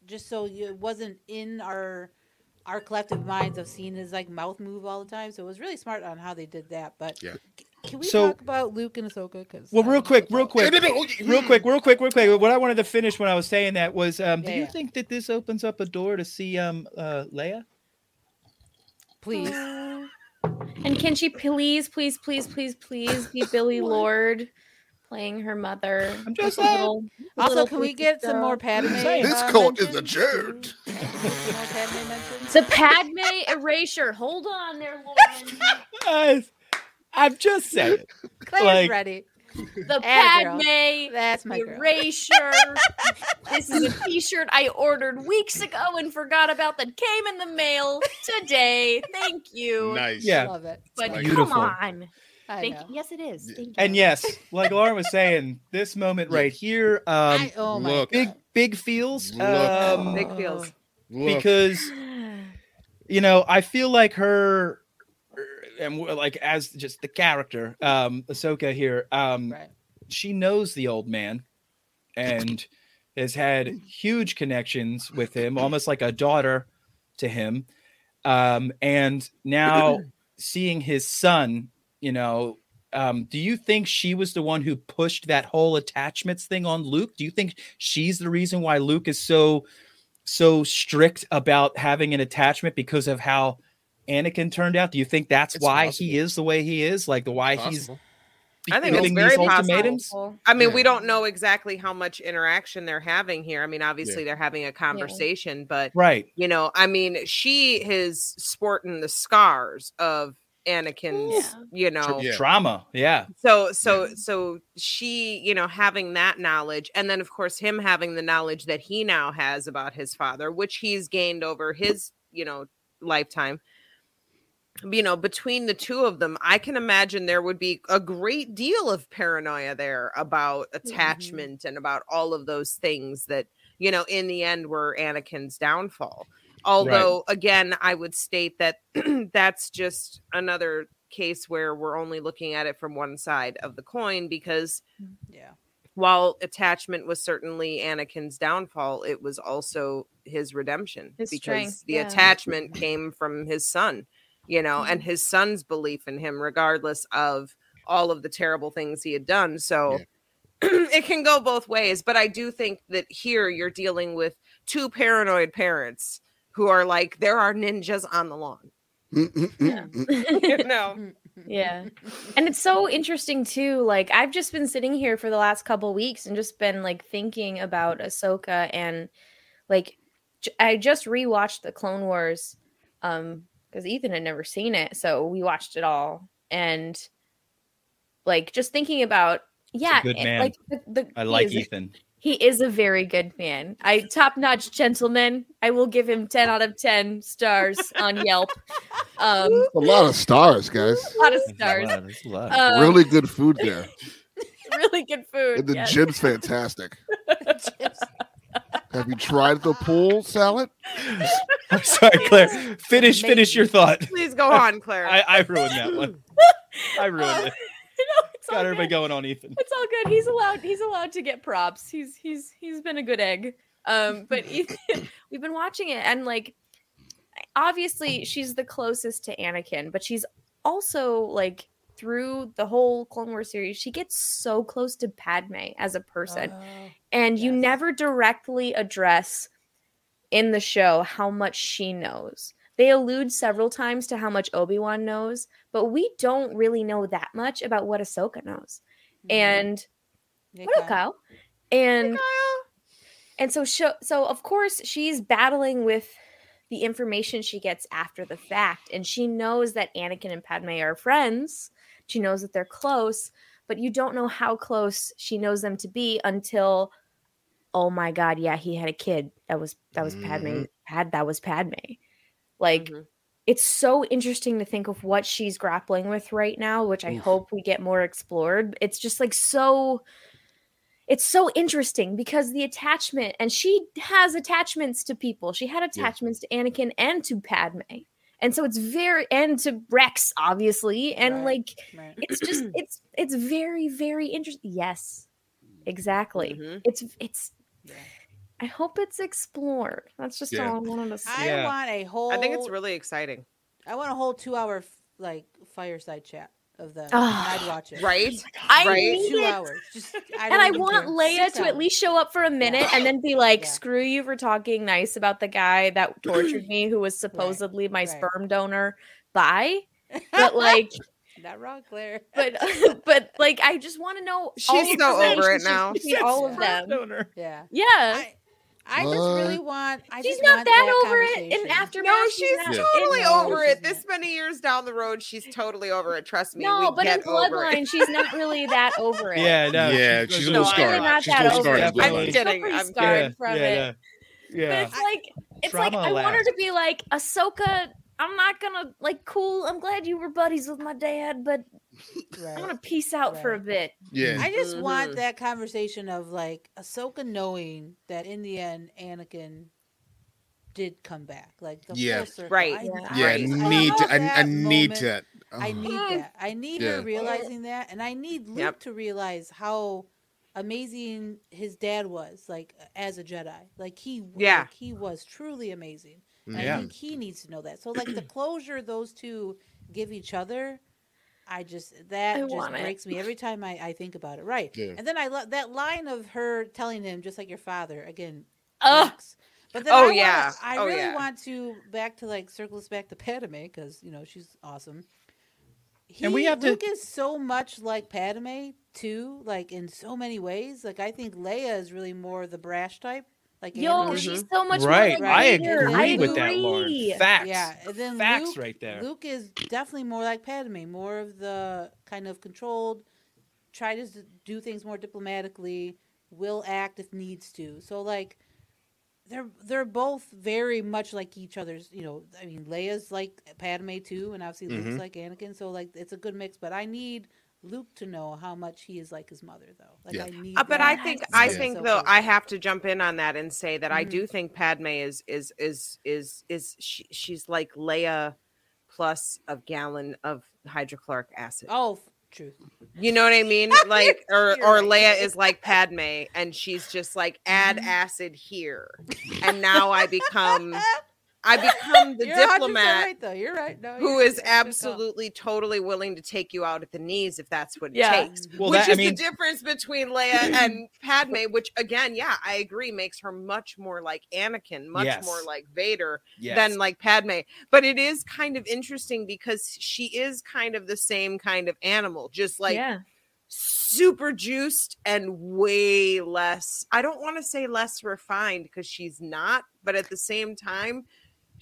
just so it wasn't in our. our collective minds have seen his like mouth move all the time. So it was really smart on how they did that. But yeah. can we so, talk about Luke and Ahsoka? Because well, real quick, real quick, real quick, real quick, real quick, real quick. What I wanted to finish when I was saying that was, um, yeah. do you think that this opens up a door to see um, uh, Leia? Please. Uh, and can she please, please, please, please, please be Billy Lord? Playing her mother. I'm just a little, a also, can we get girl. some more Padmé? This uh, cult mentions? is adjourned. It's a Padmé erasure. Hold on there, Lauren. I'm just saying. Claire's like, ready. The Padmé That's my erasure. This is a t-shirt I ordered weeks ago and forgot about that came in the mail today. Thank you. Nice. Yeah. Love it. But nice. Come on. Thank you. Yes, it is. Thank you. And yes, like Lauren was saying, this moment right here, um, I, oh my look, big, big feels, um, big feels, because you know I feel like her, and like as just the character, um, Ahsoka here, um, right. she knows the old man, and has had huge connections with him, almost like a daughter to him, um, and now seeing his son. You know, um, do you think she was the one who pushed that whole attachments thing on Luke? Do you think she's the reason why Luke is so, so strict about having an attachment because of how Anakin turned out? Do you think that's it's why possible. he is the way he is? Like the why possible. he's. I think it's very possible. I mean, yeah. we don't know exactly how much interaction they're having here. I mean, obviously yeah. they're having a conversation, yeah. but right. you know, I mean, she is sporting the scars of Anakin's, yeah. you know, yeah. trauma. Yeah. So, so, yeah. so she, you know, having that knowledge, and then of course him having the knowledge that he now has about his father, which he's gained over his, you know, lifetime. You know, between the two of them, I can imagine there would be a great deal of paranoia there about attachment mm-hmm. and about all of those things that, you know, in the end were Anakin's downfall. Although, right. again, I would state that that's just another case where we're only looking at it from one side of the coin, because yeah. while attachment was certainly Anakin's downfall, it was also his redemption. His because strength, the yeah. attachment came from his son, you know, and his son's belief in him, regardless of all of the terrible things he had done. So yeah. it can go both ways. But I do think that here you're dealing with two paranoid parents who are like, there are ninjas on the lawn. Yeah. you know? Yeah. And it's so interesting too. Like, I've just been sitting here for the last couple of weeks and just been like thinking about Ahsoka, and like, j- I just rewatched the Clone Wars um, because Ethan had never seen it. So we watched it all. And like, just thinking about, yeah. Good man. Like, the, the, I like is, Ethan. He is a very good man. I top-notch gentleman. I will give him ten out of ten stars on Yelp. Um, a lot of stars, guys. A lot of stars. That's a lot, that's a lot. Um, really good food there. Really good food. And the yes. gym's fantastic. Have you tried the pool salad? I'm sorry, Claire. Finish, finish your thought. Please go on, Claire. I, I ruined that one. I ruined it. No, it's got everybody good. Going on Ethan. It's all good. He's allowed. He's allowed to get props. He's he's he's been a good egg. Um, but Ethan, we've been watching it, and like, obviously she's the closest to Anakin, but she's also like through the whole Clone Wars series, she gets so close to Padme as a person, oh, and yes. you never directly address in the show how much she knows. They allude several times to how much Obi-Wan knows, but we don't really know that much about what Ahsoka knows. Mm-hmm. And hey, what up, Kyle? And hey, Kyle. And so she, so of course she's battling with the information she gets after the fact, and she knows that Anakin and Padme are friends. She knows that they're close, but you don't know how close she knows them to be until, oh my God, yeah, he had a kid. That was that was mm-hmm. Padme. Had that was Padme. Like, mm-hmm. it's so interesting to think of what she's grappling with right now, which I Oof. hope we get more explored. It's just like so, it's so interesting because the attachment, and she has attachments to people. She had attachments yeah. to Anakin and to Padme. And so it's very, and to Rex, obviously. And right. like, right. it's just, it's, it's very, very interesting. Yes, exactly. Mm-hmm. It's, it's. Yeah. I hope it's explored. That's just yeah. all I wanted to say. I yeah. want a whole... I think it's really exciting. I want a whole two-hour like fireside chat of the... Oh, I'd watch it. Right? Oh I right? need two it. Hours. Just, I and I want to. Leia Six to hours. At least show up for a minute yeah. and then be like, yeah. screw you for talking nice about the guy that tortured me who was supposedly right. my right. sperm donor. Bye. But like... Not wrong, Claire. But but like, I just want to know... She's so over it now. All of them. Donor. Yeah. Yeah. I, I what? just really want. I she's just not want that, that over it. And after no, she's, she's not, totally over it. This many years down the road, she's totally over it. Trust me. No, we but get in Bloodline, she's not really that over it. Yeah, no, yeah, she's, she's a little no, scarred. Really not she's that over it. I'm kidding. I'm scarred yeah, from yeah, it. Yeah, yeah. But it's like it's Trauma like I want her to be like Ahsoka. I'm not gonna like cool. I'm glad you were buddies with my dad, but right. I'm gonna peace out right. for a bit. Yeah, I just mm-hmm. want that conversation of like Ahsoka knowing that in the end Anakin did come back. Like the yeah, full circle. right. I, yeah, I, I need to. I, I need to. Oh. I need that. I need yeah. her realizing that, and I need Luke yep. to realize how amazing his dad was, like as a Jedi. Like he, yeah. like, he was truly amazing. And yeah. I think he needs to know that. So, like the closure those two give each other, I just that I just breaks it. me every time I, I think about it. Right, yeah. and then I love that line of her telling him, "Just like your father." Again, uh, but then oh I yeah, wanna, I oh, really yeah. want to back to like circle us back to Padme because you know she's awesome. He, and we have Luke to... is so much like Padme too, like in so many ways. Like I think Leia is really more the brash type. Like, yo, she's so much right. More I agree I with agree. that, Lauren. Facts. Yeah, and then facts Luke, right there. Luke is definitely more like Padme, more of the kind of controlled, try to do things more diplomatically, will act if needs to. So like, they're they're both very much like each other's. You know, I mean, Leia's like Padme too, and obviously mm-hmm. Luke's like Anakin. So like, it's a good mix. But I need Luke to know how much he is like his mother, though. Like, yeah. I need uh, but I think I yeah. think so though I have to jump in on that and say that mm-hmm. I do think Padme is is is is is she, she's like Leia plus a gallon of hydrochloric acid. Oh, truth. You know what I mean? Like, or or Leia is like Padme, and she's just like, add mm-hmm. acid here, and now I become. I become the you're diplomat right, though. You're right. No, you're who is right. absolutely, totally willing to take you out at the knees if that's what it yeah. takes. Well, which that, is I mean... the difference between Leia and Padme, which again, yeah, I agree, makes her much more like Anakin, much yes. more like Vader yes. than like Padme. But it is kind of interesting because she is kind of the same kind of animal, just like yeah. super juiced and way less, I don't want to say less refined because she's not, but at the same time,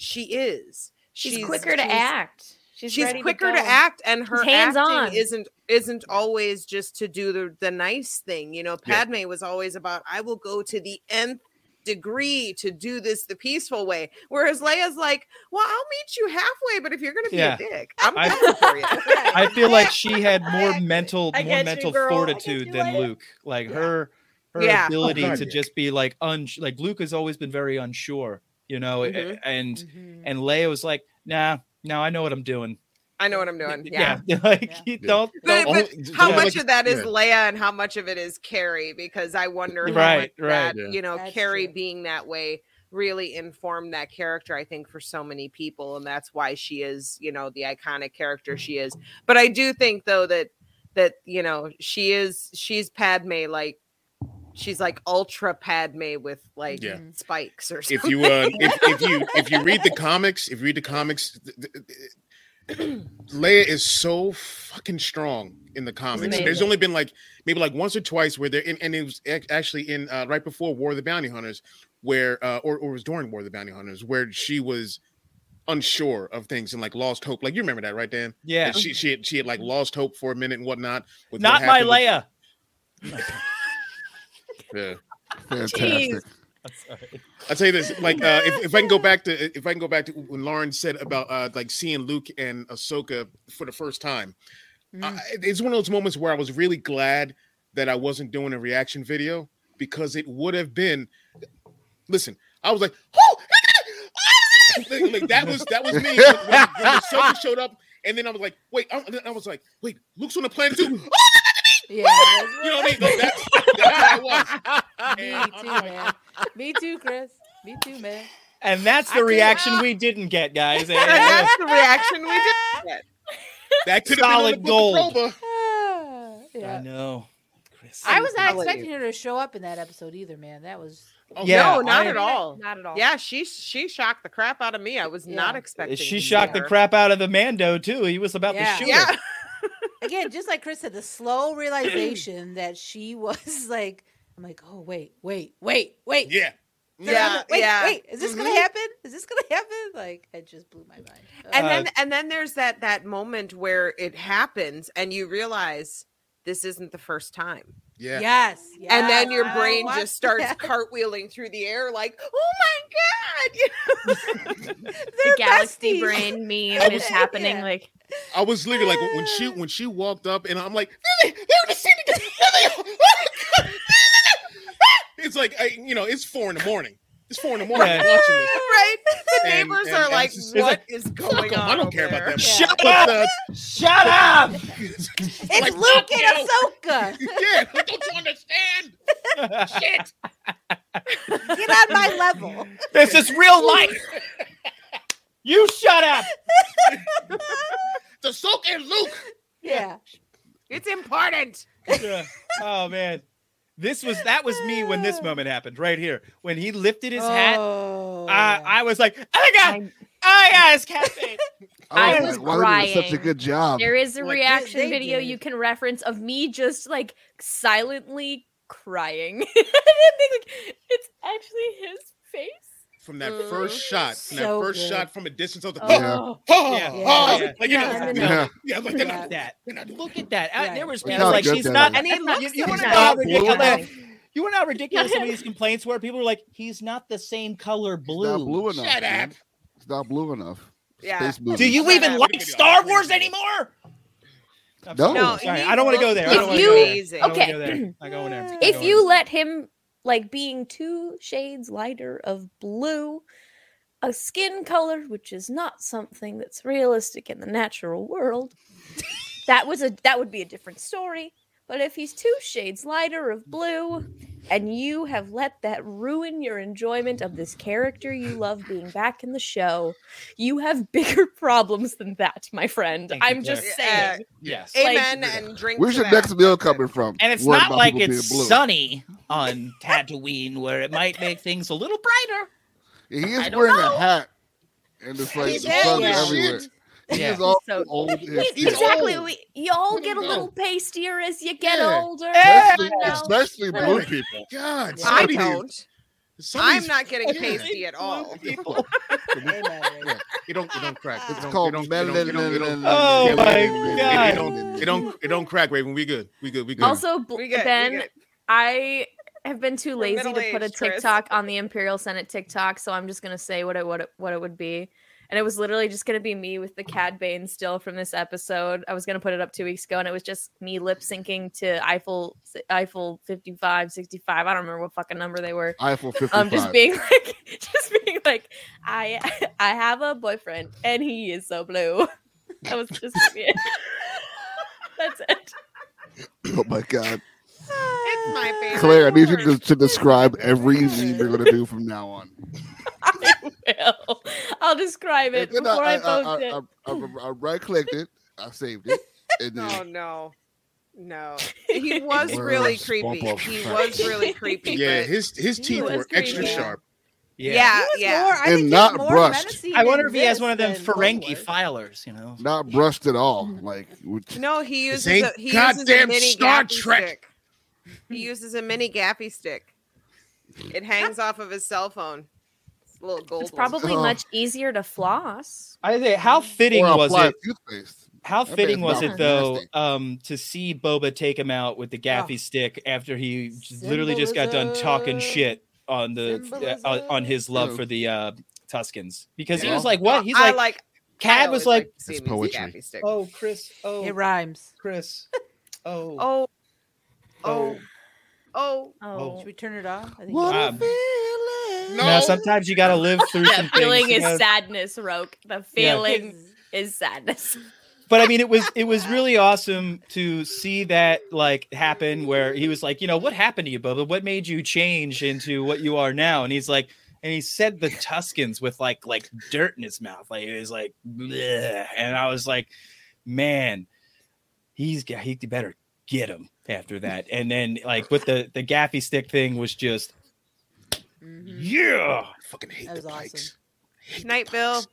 she is. She's, she's quicker to she's, act. She's, she's ready quicker to, to act, and her acting on. isn't isn't always just to do the the nice thing. You know, Padme yeah. was always about, I will go to the nth degree to do this the peaceful way. Whereas Leia's like, well, I'll meet you halfway, but if you're gonna be yeah. a dick, I'm I, coming for you. I feel like she had more mental I more mental you, fortitude than Leia. Luke. Like yeah. her her yeah. ability oh, to just be like un like Luke has always been very unsure. You know, mm-hmm. and mm-hmm. and Leia was like, nah, no, I know what I'm doing. I know what I'm doing. Yeah. yeah. Like, yeah. you don't, but, don't but how yeah, much like, of that is yeah. Leia and how much of it is Carrie? Because I wonder how right, much right, that, yeah. you know, that's Carrie true. being that way really informed that character, I think, for so many people. And that's why she is, you know, the iconic character she is. But I do think, though, that, that you know, she is, she's Padme, like, she's like ultra Padme with like yeah. spikes or something. If you uh, if, if you if you read the comics, if you read the comics, th th th Leia is so fucking strong in the comics. There's only been like maybe like once or twice where they're in, and it was actually in uh, right before War of the Bounty Hunters, where uh, or or it was during War of the Bounty Hunters, where she was unsure of things and like lost hope. Like you remember that, right, Dan? Yeah. She she had, she had like lost hope for a minute and whatnot. With Not what my Leia. Yeah, fantastic. I'll tell you this, like uh, if, if I can go back to if I can go back to when Lauren said about uh, like seeing Luke and Ahsoka for the first time, mm. I, it's one of those moments where I was really glad that I wasn't doing a reaction video, because it would have been. Listen, I was like, oh, like, like that was that was me when, when Ahsoka showed up, and then I was like, wait, I, I was like, wait, Luke's on the planet too. Yeah, you know what I mean? No, that's, that's what I was. And me too, like, man. Me too, Chris. Me too, man. And that's the I reaction did we didn't get, guys. And that's the reaction we didn't get. That could solid have been gold. Uh, yeah. I know, Chris. I was not expecting her to show up in that episode either, man. That was oh, yeah, no, not I, at all. Not at all. Yeah, she she shocked the crap out of me. I was yeah. not expecting. She shocked the crap out of the Mando too. He was about yeah. to shoot yeah. her. Again, just like Chris said, the slow realization that she was like, I'm like, oh, wait, wait, wait, wait. Yeah. Yeah. Wait, yeah. wait, is this mm-hmm. going to happen? Is this going to happen? Like, it just blew my mind. Uh, and then and then there's that that moment where it happens and you realize this isn't the first time. Yeah. Yes. yes. And then your brain just starts that. cartwheeling through the air like, oh, my God. The galaxy besties. brain meme is happening yeah. like. I was literally like when she when she walked up, and I'm like, they're the same again. It's like I, you know, it's four in the morning. It's four in the morning. Right. I'm watching this. Right? The and, neighbors and, are and like, just, "What like, is going on?" I don't care there. about that. Yeah. Shut up! The... Shut up! It's like, Luke and Ahsoka. Yeah, don't you understand? Shit! Get on my level. This is real life. You shut up. The Ahsoka and Luke. Yeah. It's important. Yeah. Oh man. This was that was me when this moment happened right here. When he lifted his oh, hat, uh, I was like, oh my God. Oh yeah, it's Cad Bane. I was crying. Such a good job. There is a like, reaction video did. you can reference of me just like silently crying. Like, it's actually his face. From that mm. first shot, so that first good. shot from a distance of the oh, yeah, yeah, look at that, look at that. Right. There was people like she's not, and he looks you want to You were not ridiculous. Some of these complaints where people were like, "He's not the same color blue." It's not blue enough. Shut up. It's not blue enough. Yeah. Do you even like Star Wars anymore? No. no Sorry, I don't want to go there. I don't want to go there. Okay. I go there. If you let him, like being two shades lighter of blue, a skin color which is not something that's realistic in the natural world, that was a that would be a different story. But if he's two shades lighter of blue, and you have let that ruin your enjoyment of this character you love being back in the show, you have bigger problems than that, my friend. Thank I'm just saying. Uh, yes. Amen like, and drink. Where's your that. next meal coming from? And it's Word not like it's sunny on Tatooine, where it might make things a little brighter. He is wearing know. a hat, and it's like the sun yeah. everywhere. He yeah. is all so, old. Exactly. Old. We, you all get a little pastier as you get yeah. older. Especially, especially blue people. God, I don't. I'm not getting pasty yeah. at all. People. yeah. It don't. It don't crack. It's called melanin. Oh my God! It don't. It don't. It don't crack. Raven, we good. We good. We good. Also, we good, Ben, we good. I have been too lazy to put a TikTok on the Imperial Senate TikTok, so I'm just gonna say what it what it, what it would be. And it was literally just going to be me with the Cad Bane still from this episode. I was going to put it up two weeks ago, and it was just me lip syncing to Eiffel Eiffel fifty-five, sixty-five. I don't remember what fucking number they were. Eiffel fifty-five. Um, just being like, just being like, I I have a boyfriend, and he is so blue. That was just it. That's it. Oh my God. It's my favorite. Claire, I need you to, to describe every meme you're going to do from now on. I will. I'll describe it before I, I, I post I, I, it. I, I, I, I right-clicked it. I saved it. And oh, no. No. He was really creepy. He was really creepy. Yeah, his, his teeth were creepy. extra sharp. Yeah, yeah. yeah. More, I and not brushed. I wonder if he has one of them Ferengi filers, you know? Not brushed at all. Like, no, he uses a, he goddamn uses a mini Star Trek. Stick. He uses a mini gaffy stick. It hangs off of his cell phone. It's a little gold. It's probably uh, much easier to floss. I think how fitting was it? How that fitting was it though um, to see Boba take him out with the gaffy oh. stick after he Symbolism. literally just got done talking shit on the uh, on his love for the uh, Tuskens because yeah. he was like, "What?" He's like, I like Cad was like, like poetry. "Oh, Chris. Oh, it rhymes, Chris. Oh, oh." Oh, oh, oh! Should we turn it off? I think what um, a feeling. No. no, sometimes you gotta live through some things. The feeling is know? sadness, Roke. The feeling yeah. is sadness. But I mean, it was it was really awesome to see that like happen. Where he was like, you know, what happened to you, Bubba? What made you change into what you are now? And he's like, and he said the Tuskens with like like dirt in his mouth. Like it was like, bleh. And I was like, man, he's got he better get him. After that, and then like with the the gaffy stick thing was just mm-hmm. yeah. I fucking hate that was the pikes. Awesome. Night, the Bill. Pikes.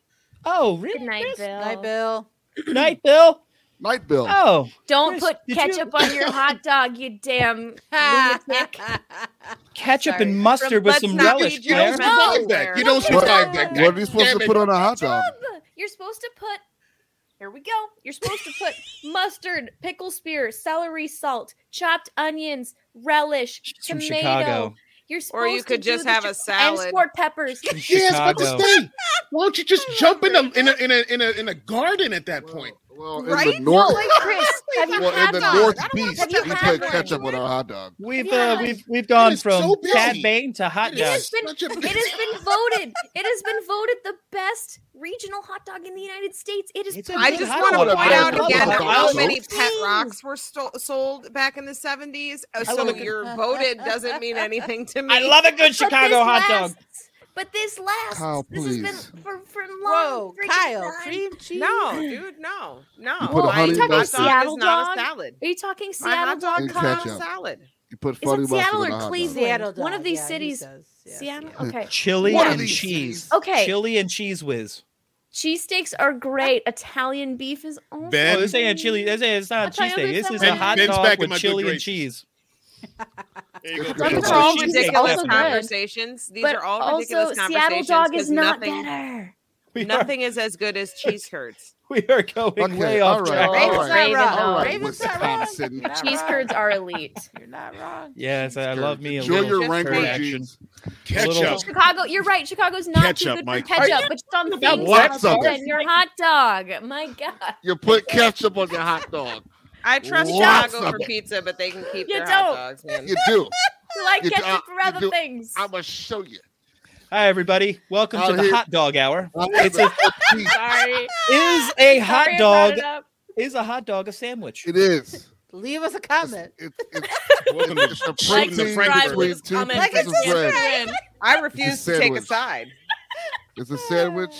Oh, really? Good night, Bill. Night, Bill. Night, Bill. Night, Bill. Oh, don't Chris, put ketchup you... on your hot dog, you damn lunatic. Ketchup Sorry. and mustard From, with some relish. You don't survive that. You don't survive that. What are you supposed to put on a hot dog? You're supposed to put. Here we go. You're supposed to put mustard, pickle spear, celery salt, chopped onions, relish, From tomato. Chicago. You're supposed or you could to just have a salad. And sport peppers. Yes, but the state. Why don't you just jump in a in a in a in a, in a garden at that well, point? Well, right? in the north, no, like Chris, have you well, had in the northeast, we put ketchup on our hot dog. We've uh, we've we've gone from so Cad Bane to hot dog. It has been it has been voted. It has been voted the best regional hot dog in the United States. It is. I just want to point out again how many pet rocks were sold back in the seventies. So your voted doesn't mean anything to me. I love a good Chicago hot dog. But this lasts. Kyle, this has been for, for long. Whoa, Kyle, time. cream cheese? No, dude, no, no. You put a honey mustard. Are you talking Seattle dog? Salad. Are you talking Seattle dog? Kyle salad. You put funny Is it Seattle or Cleveland? One of these yeah, cities. Yeah, Seattle. Yeah. Okay. Chili and cheese. Cheese. Okay. Chili and cheese whiz. Cheesesteaks are great. Italian beef is awesome. Ben, oh, this ain't a chili. This ain't, it's not a cheesesteak. This is a hot dog with chili and cheese. These are all ridiculous conversations. These are all ridiculous conversations. Seattle dog is not better. Nothing is as good as cheese curds. We are going okay, way all off track. Right. All right, all right. Wisconsin. Cheese curds are elite. You're not wrong. Yes, I love me a Enjoy little your Rancor jeans. Ketchup. Chicago, you're right. Chicago's not ketchup, too good Mike. for ketchup, but something else than your hot dog. My God. You put ketchup on your hot dog. I trust Lots Chicago for it. pizza, but they can keep you their don't. hot dogs, man. You do. You like you ketchup do. for other you things. I'm going to show you. Hi, everybody. Welcome I'll to the hear. Hot Dog Hour. It's a, Sorry. Is a hot Sorry dog is a hot dog a sandwich? It is. Leave us a comment. It's, it's, it's, welcome it's to Shooting the Poodoo. I refuse to take a side. It's a sandwich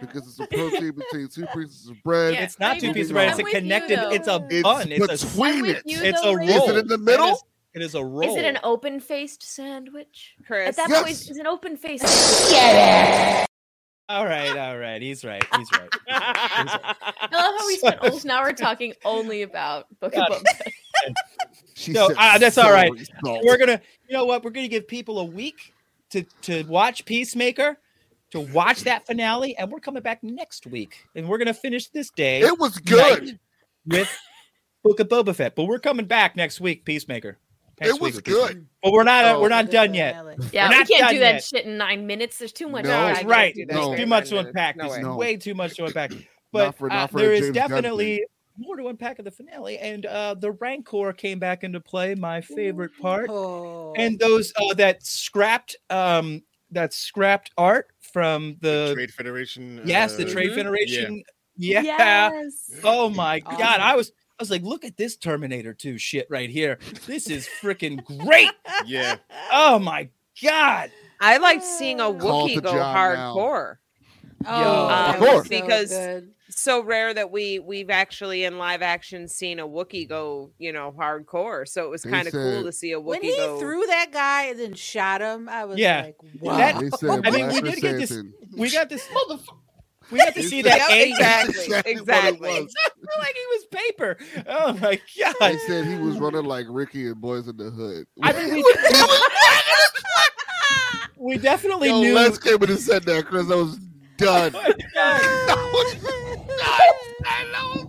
because it's a protein between two pieces of bread. Yeah, it's not two pieces of bread. It's a connected. You, it's a bun. It's, it's between a, it. You, it's a roll. Is it in the middle? It is a roll. Is it an open-faced sandwich? Chris. At that yes. point, it's an open-faced sandwich. Yeah. All right, all right. He's right. He's right. He's right. I love how we so, spent almost an hour talking only about Book of Boba Fett. No, uh, that's so all right. Soft. We're gonna, you know what? We're gonna give people a week to to watch Peacemaker, to watch that finale, and we're coming back next week, and we're gonna finish this day. It was good with Book of Boba Fett, but we're coming back next week, Peacemaker. It was good, but we're not oh, we're not done yet. Yeah, we can't do that yet. shit in nine minutes. There's too much. No, that's right. There's no. too much to unpack. No There's way. way too much to unpack. But not for, not uh, there is definitely more to unpack of the finale, and uh, the Rancor came back into play. My favorite part, oh. and those uh, that scrapped um, that scrapped art from the, the Trade Federation. Uh, yes, the Trade mm-hmm. Federation. Yeah. yeah. Yes. Oh my awesome. God, I was. I was like, look at this Terminator two shit right here. This is freaking great. Yeah. Oh, my God. I liked seeing a Wookiee go hardcore. Oh, um, of course. Because so, so rare that we, we've actually in live action seen a Wookiee go, you know, hardcore. So it was kind of cool to see a Wookiee go. When he go... threw that guy and then shot him, I was yeah. like, wow. That, I mean, we did get this. We got this motherfucker. We had to see that exactly, exactly. exactly. Like he was paper. Oh my God! He said he was running like Ricky and Boys in the Hood. I mean, we, we definitely Yo, knew. Les came in and said that, Chris. I was done. Oh that was done. That was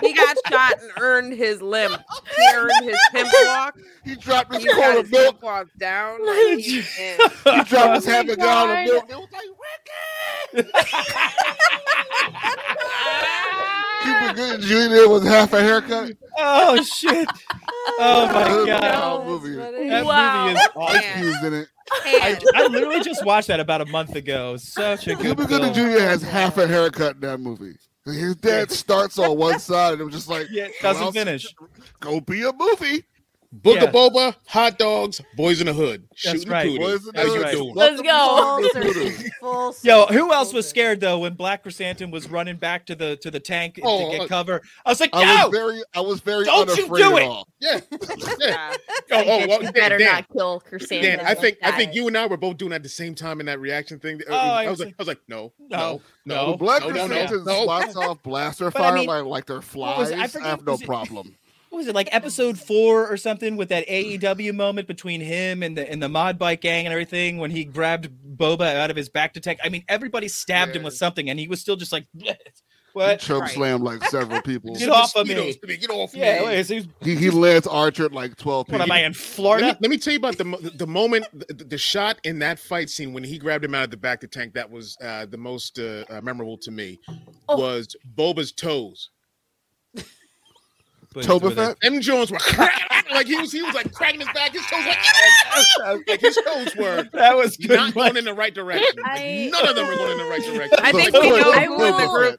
he got shot and earned his limp. He earned his pimp walk. He dropped his quart of milk down. Like he, he dropped his half a gallon of milk. It was like Ricky. Cuba Gooding Junior was half a haircut. Oh shit! Oh my God! No, movie. That wow. movie is awesome. in it. I, I literally just watched that about a month ago. Such a good. Cuba Gooding Junior has half a haircut in that movie. His dad starts on one side, and it was just like yeah, doesn't finish. Go be a movie. Book yeah. of Boba, hot dogs, Boys in the Hood. That's Shooting right. the Poodoo. That's That's right. doing. Let's go. Yo, who else was scared though when Black Krrsantan was running back to the to the tank oh, to get cover? I was like, no! I was very, I was very don't you do it? All. Yeah. yeah. oh, oh, well, you better Dan, not kill Krrsantan. Dan, I think like I think you and I were both doing at the same time in that reaction thing. Oh, I, I was like, I was like, no, no, no. no. Black Krrsantan no, no, slots no. off blaster fire I mean, like, like they're flies. I, I have no problem. What was it like episode four or something with that A E W moment between him and the and the mod bike gang and everything when he grabbed Boba out of his back to tech? I mean, everybody stabbed yeah. him with something and he was still just like, what? He chump right. slammed like several people. Get off of me. Get off of yeah, me. He, he, he Lance Archered like twelve people. What am I in Florida? Let me, let me tell you about the the moment, the, the shot in that fight scene when he grabbed him out of the back to tank that was uh, the most uh, memorable to me oh. was Boba's toes. Toba Fett? M. Jones were like he was he was like cracking his back, his toes like, yeah! like his toes were that was good not much. going in the right direction. I, None of them were going in the right direction. I think we know who in the group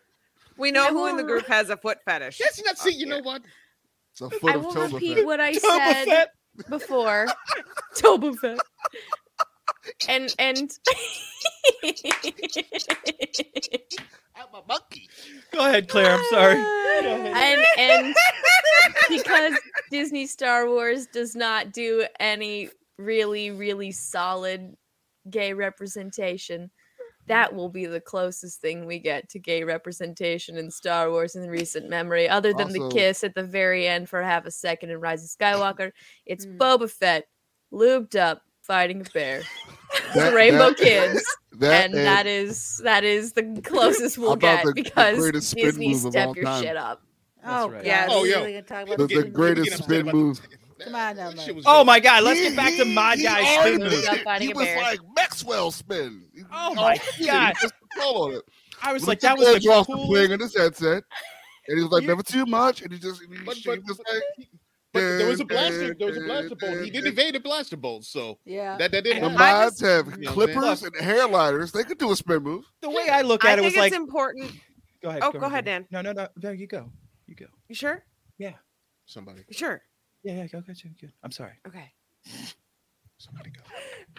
we know who in the group has a foot fetish. That's not see, you know what? It's a foot I will of repeat Fett. what I Toba said Fett. before. Toba Fett. And and I'm a monkey. Go ahead, Claire. I'm sorry. And and because Disney Star Wars does not do any really, really solid gay representation, that will be the closest thing we get to gay representation in Star Wars in recent memory, other than also, the kiss at the very end for half a second in Rise of Skywalker. It's mm. Boba Fett, lubed up, fighting a bear. That, Rainbow that, Kids. That, and, and that is that is the closest we'll get the, because the Disney step your time. shit up. That's oh, right. yeah. Oh, yo. Really the, the greatest spin move. Come on, now, oh my God! Let's get back to my he, guy's he spin move. He was like Maxwell spin. Oh my oh, God! Just on it. I was like, that was the coolest. Playing in this headset, and he was like, never too much, and he just, he but, but, was like, but there was a blaster, there was a blaster bolt. He did evade the blaster bolt, so yeah, that that didn't. The mods have clippers and hairliners. They could do a spin move. The way I look at it was like important. Go ahead. Oh, go ahead, Dan. No, no, no. There you go. You go. You sure? Yeah. Somebody. Sure. Yeah, yeah, go, go, go, go. I'm sorry. Okay. Somebody go.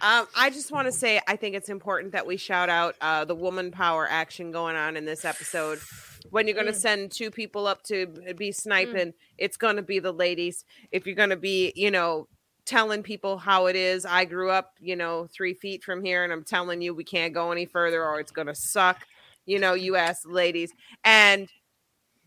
Um, I just want to say I think it's important that we shout out uh, the woman power action going on in this episode. When you're going to mm. send two people up to be sniping, mm. it's going to be the ladies. If you're going to be, you know, telling people how it is, I grew up, you know, three feet from here, and I'm telling you we can't go any further or it's going to suck. You know, you ask the ladies. And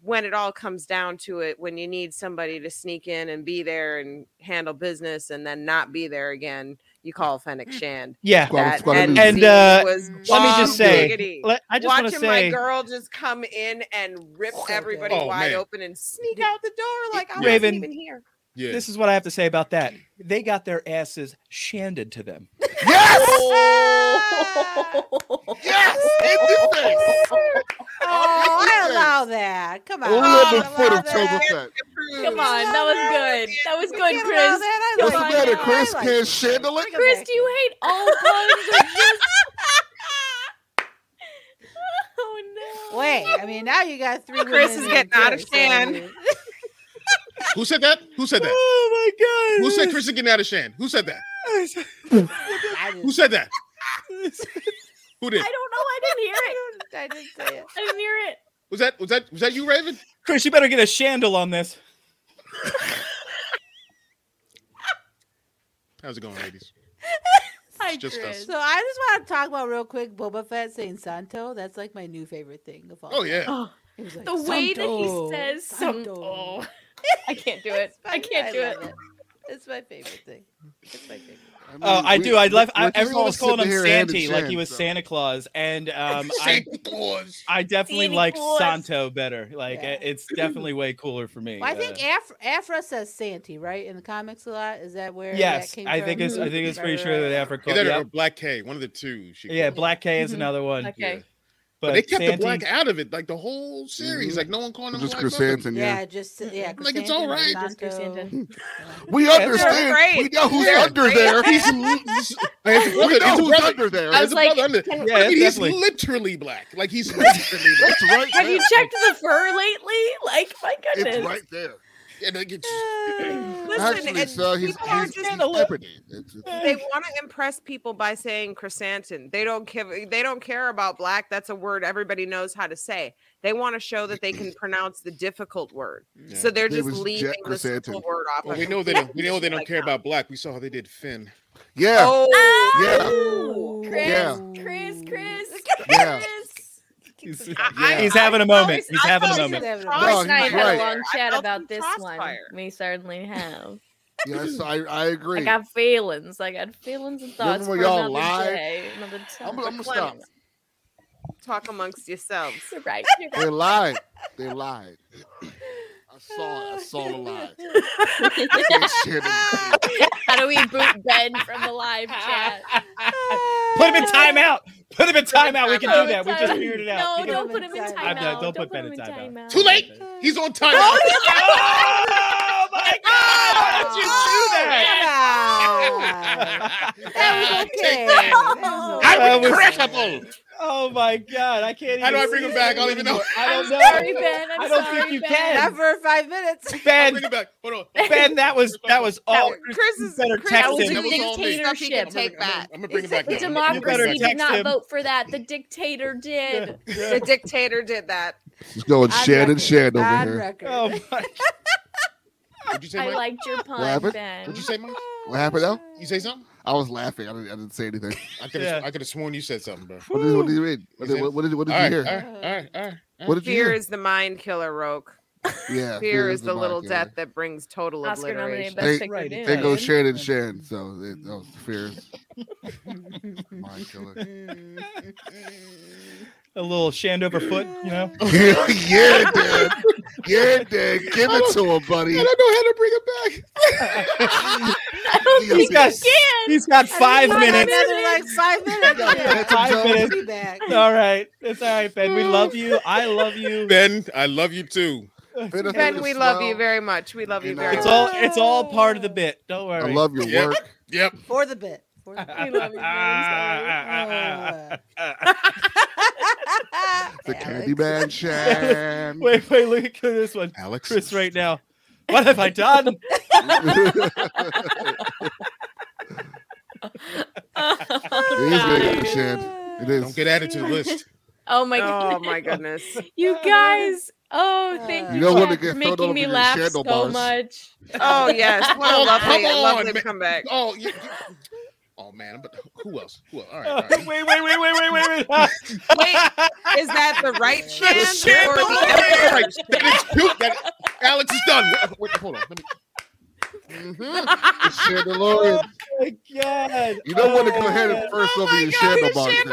when it all comes down to it, when you need somebody to sneak in and be there and handle business and then not be there again, you call Fennec Shand. Yeah. That and and uh, was let me just say, let, I just want to say, my girl just come in and rip oh, everybody oh, wide man. open and sneak out the door like I Raven, wasn't even here. Yeah. This is what I have to say about that. They got their asses shanded to them. Yes! Oh! Yes! Oh, I allow that. Come on. Oh, I allow that. Come on. That was good. That was good, Chris. What's the matter? Chris can't shandle it? Chris, do you hate all kinds of this? Oh, no. Wait. I mean, now you got three Chris is getting out of hand. Who said that? Who said that? Oh my God! Who said Chris is getting out of Shan? Who said that? Who said that? Who did? I don't know. I didn't hear it. I didn't say it. I didn't hear it. Was that? Was that? Was that you, Raven? Chris, you better get a shandle on this. How's it going, ladies? Hi, just Chris. Us. So I just want to talk about real quick Boba Fett saying Santo. That's like my new favorite thing of all. Oh yeah. Oh, it was like, the way Santo, that he says Santo. Santo. I can't do it. I can't do I it. it. It's my favorite thing. It's my favorite. Oh, I, mean, uh, I we, do. I left. I, everyone was calling him Santy, like he was so. Santa Claus, and um, I, I definitely like Santo better. Like yeah. it's definitely way cooler for me. Well, I think uh, Afra, Afra says Santy, right, in the comics a lot. Is that where? Yes, that came I think from? it's. I think it's pretty sure that Afra called. Yeah, Black K, one of the two. She yeah, Black K is mm-hmm. another one. Okay. Yeah. But, but they kept Santy. the black out of it, like the whole series. Mm-hmm. Like no one calling him just Krrsantan, yeah. yeah, just yeah. Like it's all right. We understand. We know who's yeah. under there. He's, he's we know who's under there. I was it's like, under. Yeah, I mean, he's literally black. Like he's literally black. That's right. Have there. you checked the fur lately? Like my goodness, it's right there. And it gets, Listen, actually, so he's, he's, he's they want to impress people by saying Krrsantan. They don't give, they don't care about black. That's a word everybody knows how to say. They want to show that they can pronounce the difficult word. Yeah. So they're just leaving the simple word off. Well, we know they don't. We know they don't like care now. about black. We saw how they did Finn. Yeah. Oh. Oh. Yeah. Chris, yeah. Chris. Chris. Chris. Yeah. He's, yeah. I, he's having a moment. He's, he's having a moment. Chris no, and I right. had a long chat about this one. We certainly have. Yes, I, I agree. I got feelings. I got feelings and thoughts for another lie? day. Another time. I'm, I'm gonna stop. Talk amongst yourselves. You're right. You're right. They lied. They lied. I saw. I saw the lie. How do we boot Ben from the live chat? Put him in timeout. Put him in timeout. We can do that. We just figured it out. No, don't put him in timeout. Don't put Ben in timeout. Too late. He's on timeout. Oh my God! Why did you do that? That was okay. I was incredible. Oh my God! I can't. Even How do I bring him back? I don't even know. I don't know. Sorry, Ben. I'm I don't sorry, think you Ben. can. Not for five minutes. Ben, bring him back. Hold on, Ben. That was that was all. That was, Chris is better. Chris was a dictatorship. Take back. I'm gonna bring him back. The democracy did not him. vote for that. The dictator did. Yeah, yeah. The dictator did that. He's going Shan and Shan over here. Oh my! I liked your pun, Ben. What'd you say, Mike? What happened now? You say something? I was laughing. I didn't, I didn't say anything. I could have yeah. I could have sworn you said something, bro. What did, what did you read? What did, what did, what did all you right, hear? All right, all right, all right, all right. Fear you hear? Is the mind killer, Roke. Yeah, fear, fear is, is the, the little killer. Death that brings total Oscar obliteration. They, they, right, they go Shannon, Shannon. So they, that was fear. Mind killer. A little Shandover foot, you know? Yeah, dude. Yeah, dude. Give it to him, buddy. I don't know how to bring it back. I don't he's, think got, he can. he's got five minutes. Like five minutes. Yeah, five minutes. Back. All right. It's all right, Ben. We love you. I love you. Ben, I love you too. Ben, ben we love smell. you very much. We love you, you know, very it's much. All, it's all part of the bit. Don't worry. I love your yep. work. Yep. For the bit. For the bit. We love you. The candy man Shan. Wait, wait, look at this one. Alex. Chris right now. What have I done? It is it is. Don't get added to the list. Oh my god. Oh my goodness. You guys. Oh, thank you, you don't want to get for making me laugh so bars. much. Oh yes. What a lovely, oh, lovely on, comeback. Oh yeah. Oh man, but who else? Who else? All right, all right. Wait, wait, wait, wait, wait, wait, wait. Wait, is that the right Shan? Right. Alex is done. Wait, hold on. Let me. Mm-hmm. It's Chandelorian. Oh my god! You don't oh, want to go ahead and first oh over your Chandelorian.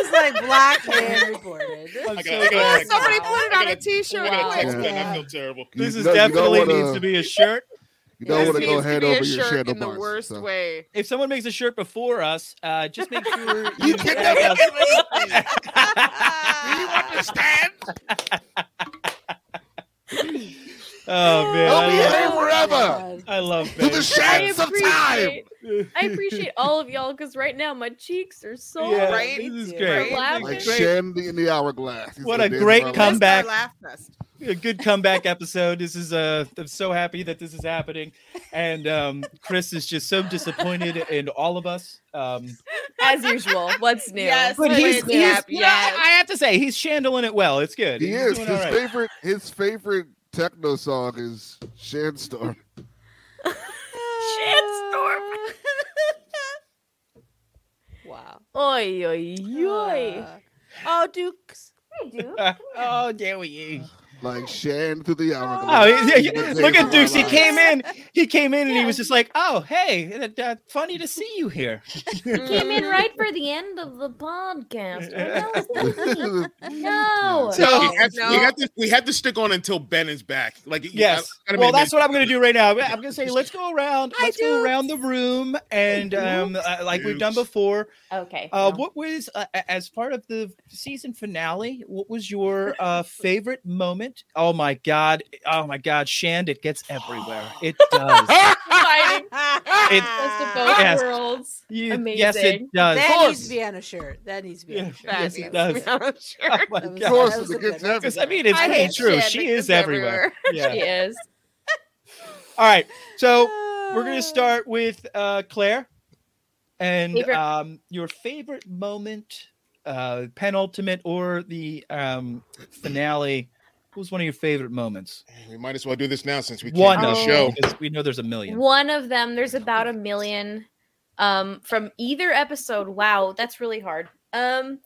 It's like black man reported. I'm I got, so I got somebody put it on a t-shirt. I, yeah. I feel terrible. This you is know, definitely wanna, needs to be a shirt. You don't want to go ahead over your Chandelorian in the worst so. way. If someone makes a shirt before us, uh, just make sure you, you can never give me. Do you understand? Oh man! I'll be here forever. I love to the shades of time. I appreciate all of y'all because right now my cheeks are so yeah, bright. This is great. Right? Like Shan in the hourglass. What a great comeback! A good comeback episode. This is uh, I'm so happy that this is happening, and um, Chris is just so disappointed in all of us. Um, As usual, what's new? Yes, but he's, he's yes. you know, I have to say he's chandling it well. It's good. He he's is his right. favorite. His favorite. Techno song is Shanstorm. Shanstorm. Wow. Oi, oi, oi. Uh, oh, Dukes. Oh, there we go. Like Shan through the hour. Oh, yeah, yeah. Look at Dukes. He came in. He came in and yeah. he was just like, "Oh, hey, uh, funny to see you here." Came in right for the end of the podcast. Oh, no, no. So no. Have, no. We, have to, we have to stick on until Ben is back. Like, yes. I, I well, that's what I'm going to do right now. I'm going to say, let's go around. Let's I go do. around the room and um, uh, like we've done before. Okay. Uh, no. What was uh, as part of the season finale? What was your uh, favorite moment? Oh my god! Oh my god! Shand, it gets everywhere. It does. Fighting. It best of both yes. worlds. You, Amazing. Yes, it does. That needs to be on a shirt. That needs to be on a shirt. Yes, it does. Because I mean, it's I really true. Shand she is everywhere. everywhere. Yeah. She is. All right, so we're gonna start with uh, Claire, and favorite. Um, your favorite moment, uh, penultimate or the um, finale. What was one of your favorite moments? We might as well do this now since we can't one do the show. Because we know there's a million. One of them. There's about a million um, from either episode. Wow, that's really hard. Um,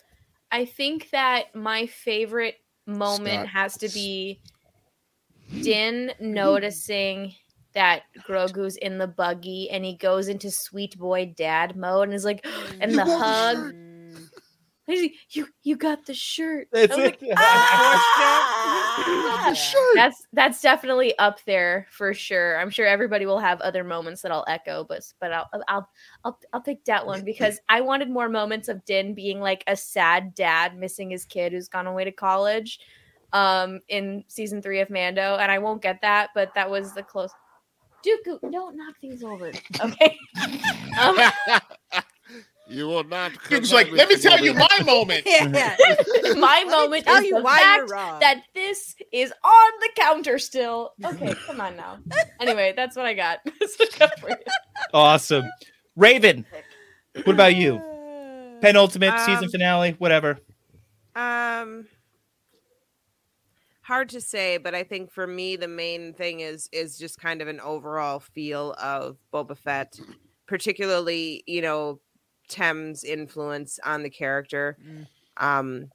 I think that my favorite moment Scott. has to be Din noticing that Grogu's in the buggy and he goes into sweet boy dad mode and is like, and the hug. Like, you you got the shirt. That's like, it. Ah! The shirt. That's that's definitely up there for sure. I'm sure everybody will have other moments that I'll echo, but but I'll I'll I'll, I'll pick that one because I wanted more moments of Din being like a sad dad missing his kid who's gone away to college, um, in season three of Mando, and I won't get that, but that was the close. Dooku, don't knock things over. Okay. um, You will not. He was like, "Let me tell you my moment." Yeah. My moment is the fact that this is on the counter still. Okay, come on now. Anyway, that's what I got. Awesome, Raven. What about you? Penultimate um, season finale, whatever. Um, hard to say, but I think for me, the main thing is is just kind of an overall feel of Boba Fett, particularly, you know, Tem's influence on the character. Mm. Um,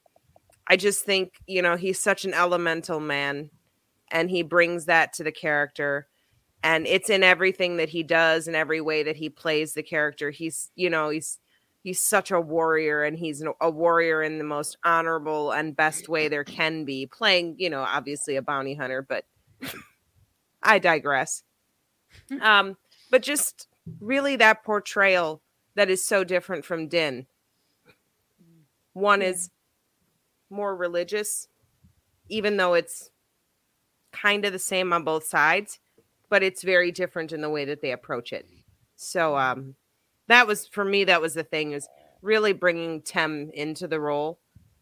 I just think, you know, he's such an elemental man, and he brings that to the character. And it's in everything that he does, in every way that he plays the character. He's, you know, he's he's such a warrior, and he's a warrior in the most honorable and best way there can be. Playing, you know, obviously a bounty hunter, but I digress. Um, but just really that portrayal that is so different from Din. One yeah. is more religious, even though it's kind of the same on both sides. But it's very different in the way that they approach it. So um, that was, for me, that was the thing, is really bringing Tem into the role.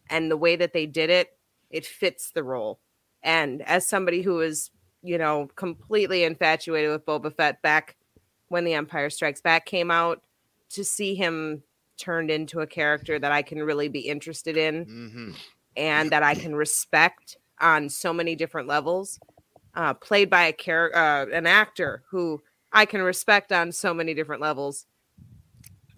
And the way that they did it, it fits the role. And as somebody who is, you know, completely infatuated with Boba Fett back when The Empire Strikes Back came out, to see him turned into a character that I can really be interested in mm-hmm. and that I can respect on so many different levels. Uh, played by a char- uh, an actor who I can respect on so many different levels,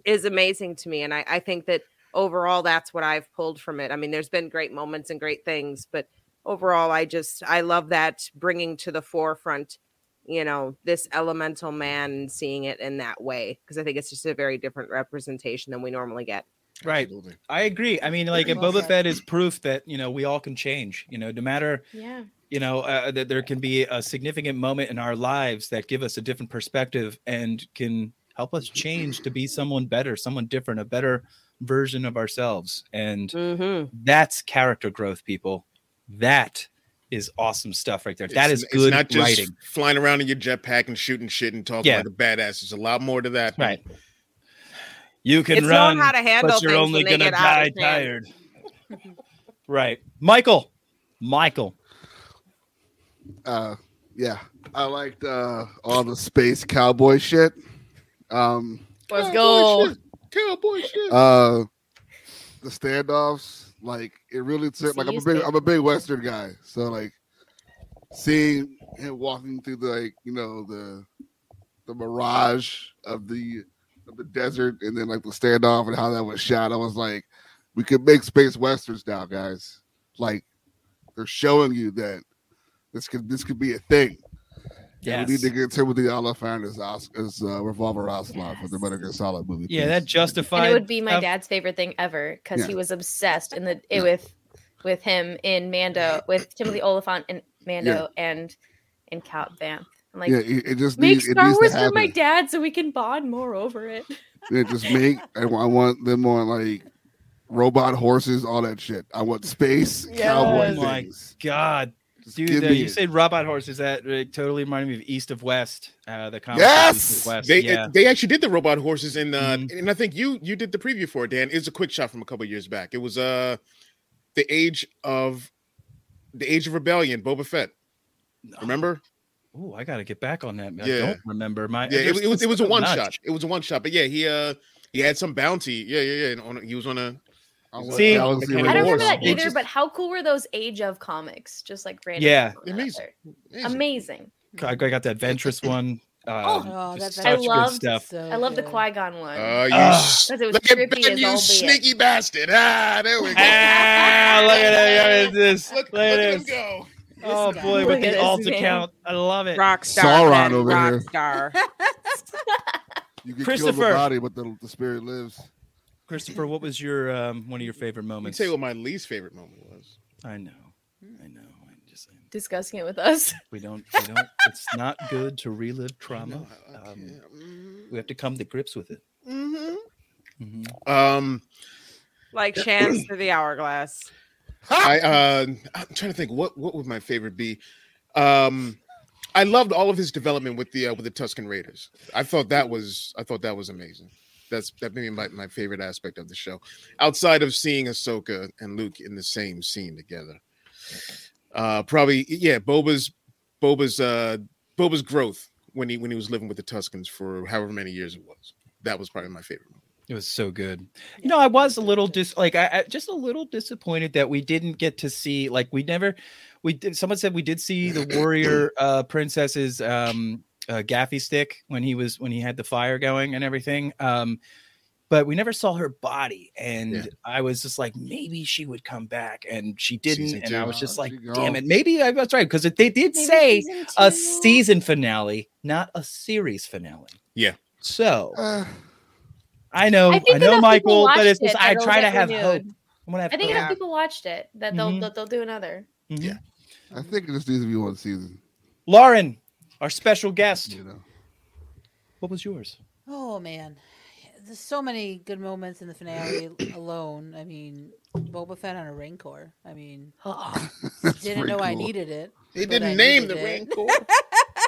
is amazing to me. And I, I think that overall, that's what I've pulled from it. I mean, there's been great moments and great things, but overall, I just, I love that, bringing to the forefront, you know, this elemental man and seeing it in that way. Because I think it's just a very different representation than we normally get. Right. Absolutely. I agree. I mean, like, I Boba that. Fett is proof that, you know, we all can change, you know, no matter, yeah. you know, uh, that there can be a significant moment in our lives that give us a different perspective and can help us change to be someone better, someone different, a better version of ourselves. And mm-hmm. that's character growth, people. That is awesome stuff right there. It's, that is good writing. It's not just writing. Flying around in your jetpack and shooting shit and talking yeah. like a badass. There's a lot more to that. Right. You can it's run, how to handle but you're only going to die tired. Right. Michael. Michael. Uh, yeah. I liked uh, all the space cowboy shit. Um, Let's cowboy go. Shit. Cowboy shit. Uh, the standoffs. Like, it really took, like, I'm a big, I'm a big Western guy. So, like, seeing him walking through the, like, you know, the, the mirage of the, of the desert, and then like the standoff and how that was shot, I was like, we could make space westerns now, guys. Like, they're showing you that this could this could be a thing. Yeah, we need to get Timothy Olyphant as as uh, Revolver Ocelot yes. for the Better Good Solid movie. Yeah, please. That justified. And it would be my uh, dad's favorite thing ever, because yeah. he was obsessed in the yeah. with with him in Mando, with Timothy Olyphant in Mando yeah. and in Cobb Vanth. I'm like, yeah, it, it just make needs, Star it Wars with my dad so we can bond more over it. Yeah, just make. I, I want them on like robot horses, all that shit. I want space yes. cowboy. Oh my things. God, just dude! Uh, you said robot horses. That uh, totally reminded me of East of West. Uh, the comic yes, East of West. They yeah. it, they actually did the robot horses in. Uh, mm-hmm. And I think you you did the preview for it, Dan. It was a quick shot from a couple years back. It was uh the age of the age of rebellion. Boba Fett, no. remember? Oh, I gotta get back on that. I yeah. don't remember my. Yeah, it, it was it was a one nuts. shot. It was a one shot. But yeah, he uh he had some bounty. Yeah, yeah, yeah. And on, he was on a. See, I, was, I don't remember that either. But how cool were those Age of comics? Just like random. Yeah, amazing. amazing, amazing. I got the Adventurous one. Um, oh, that's I love stuff. So I love the Qui-Gon one. Oh, you, uh, it was look at Ben, you sneaky bastard! Ah, there we go. Ah, look at this. Look, look at this. Look, look at him go. This oh guy. Boy, look with the alt man. account, I love it. Rockstar, Sauron over Rockstar. here. You can kill the body, but the, the spirit lives. Christopher, what was your um, one of your favorite moments? I'd say what my least favorite moment was. I know, I know. I'm just I'm, discussing it with us. We don't. We don't. It's not good to relive trauma. No, um, we have to come to grips with it. Mm-hmm. Mm-hmm. Um, like Chance through the hourglass. I uh I'm trying to think what what would my favorite be. Um I loved all of his development with the uh, with the Tusken Raiders. I thought that was I thought that was amazing. That's that maybe my, my favorite aspect of the show. Outside of seeing Ahsoka and Luke in the same scene together. Uh probably yeah, Boba's Boba's uh Boba's growth when he when he was living with the Tuskens for however many years it was. That was probably my favorite moment. It was so good. You know, I was a little dis like I, I just a little disappointed that we didn't get to see, like, we never we did. Someone said we did see the warrior uh, princess's um, uh, gaffy stick when he was when he had the fire going and everything. Um, but we never saw her body, and yeah. I was just like, maybe she would come back, and she didn't. And I was just like, damn it, maybe I was right, because they did maybe say a season finale, not a series finale. Yeah. So uh, I know, I, I know, Michael, but it's just, it, I try to have renewed. hope. I'm gonna have I think hope. enough people watched it that they'll mm-hmm. they'll, they'll do another. Mm-hmm. Yeah, I think it just needs to be one season. Lauren, our special guest. You know, what was yours? Oh man. There's so many good moments in the finale alone. I mean, Boba Fett on a Rancor. I mean, oh, didn't know cool. I needed it. They didn't name the it. Rancor.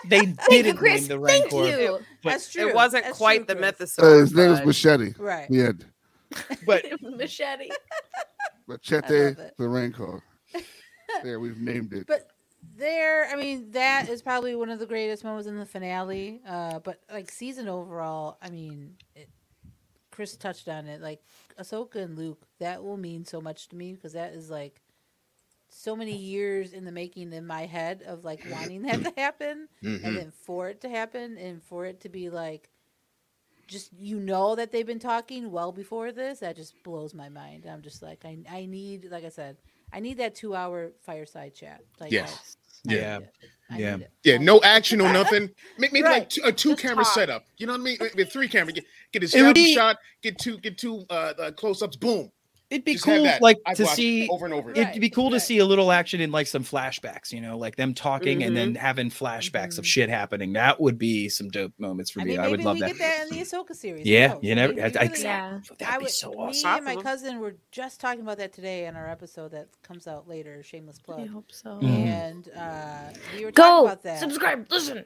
They didn't Chris, name the Rancor. Thank you. That's true. It wasn't That's quite true, the mythosaur. Uh, his name was Machete. Right. Yeah. But Machete. Machete the Rancor. There, we've named it. But there, I mean, that is probably one of the greatest moments in the finale. Uh, but like season overall, I mean, it, Chris touched on it, like Ahsoka and Luke, that will mean so much to me, because that is like so many years in the making in my head of like wanting that to happen, mm-hmm. and then for it to happen, and for it to be like, just, you know, that they've been talking well before this. That just blows my mind. I'm just like, I, I need, like I said, I need that two hour fireside chat. Like, yes. I, yeah. I yeah. Yeah. No action or nothing. Maybe right. like two, a two Just camera talk. setup. You know what I mean? With three camera, get, get a shot, be, shot, get two, get two uh, uh, close ups. Boom. It'd be Just cool, like I'd to see over and over. It'd right. be cool right. to see a little action in like some flashbacks. You know, like them talking mm-hmm. and then having flashbacks mm-hmm. of shit happening. That would be some dope moments for I me. Mean, I would love we that. Get that in the Ahsoka series. Yeah, no, you never. I, really, I, yeah. That'd be so awesome. Me and my cousin were just talking about that today on our episode that comes out later. Shameless plug. I hope so. Mm-hmm. And uh, we were Go, talking about that. Subscribe. Listen.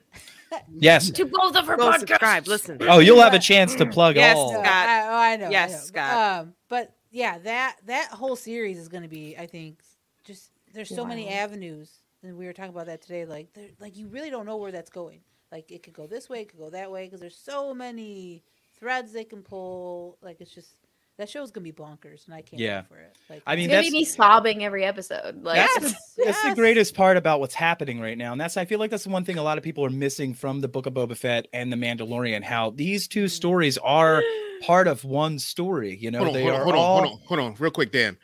Yes. To both of her Go podcasts. Subscribe. Listen. Oh, you'll have a chance to plug yes, all. Yes, Scott. I know. Yes, Scott. But. Yeah, that that whole series is going to be, I think, just there's so wow. many avenues, and we were talking about that today. Like, like you really don't know where that's going. Like, it could go this way, it could go that way, because there's so many threads they can pull. Like, it's just that show's going to be bonkers, and I can't yeah. wait for it. Like, I mean, it's that's me sobbing every episode. Like, that's, yes, the, that's yes. the greatest part about what's happening right now, and that's I feel like that's the one thing a lot of people are missing from the Book of Boba Fett and the Mandalorian. How these two mm-hmm. stories are. Part of one story, you know. Hold on, they hold, on, are hold, on all... hold on, hold on, real quick, Dan.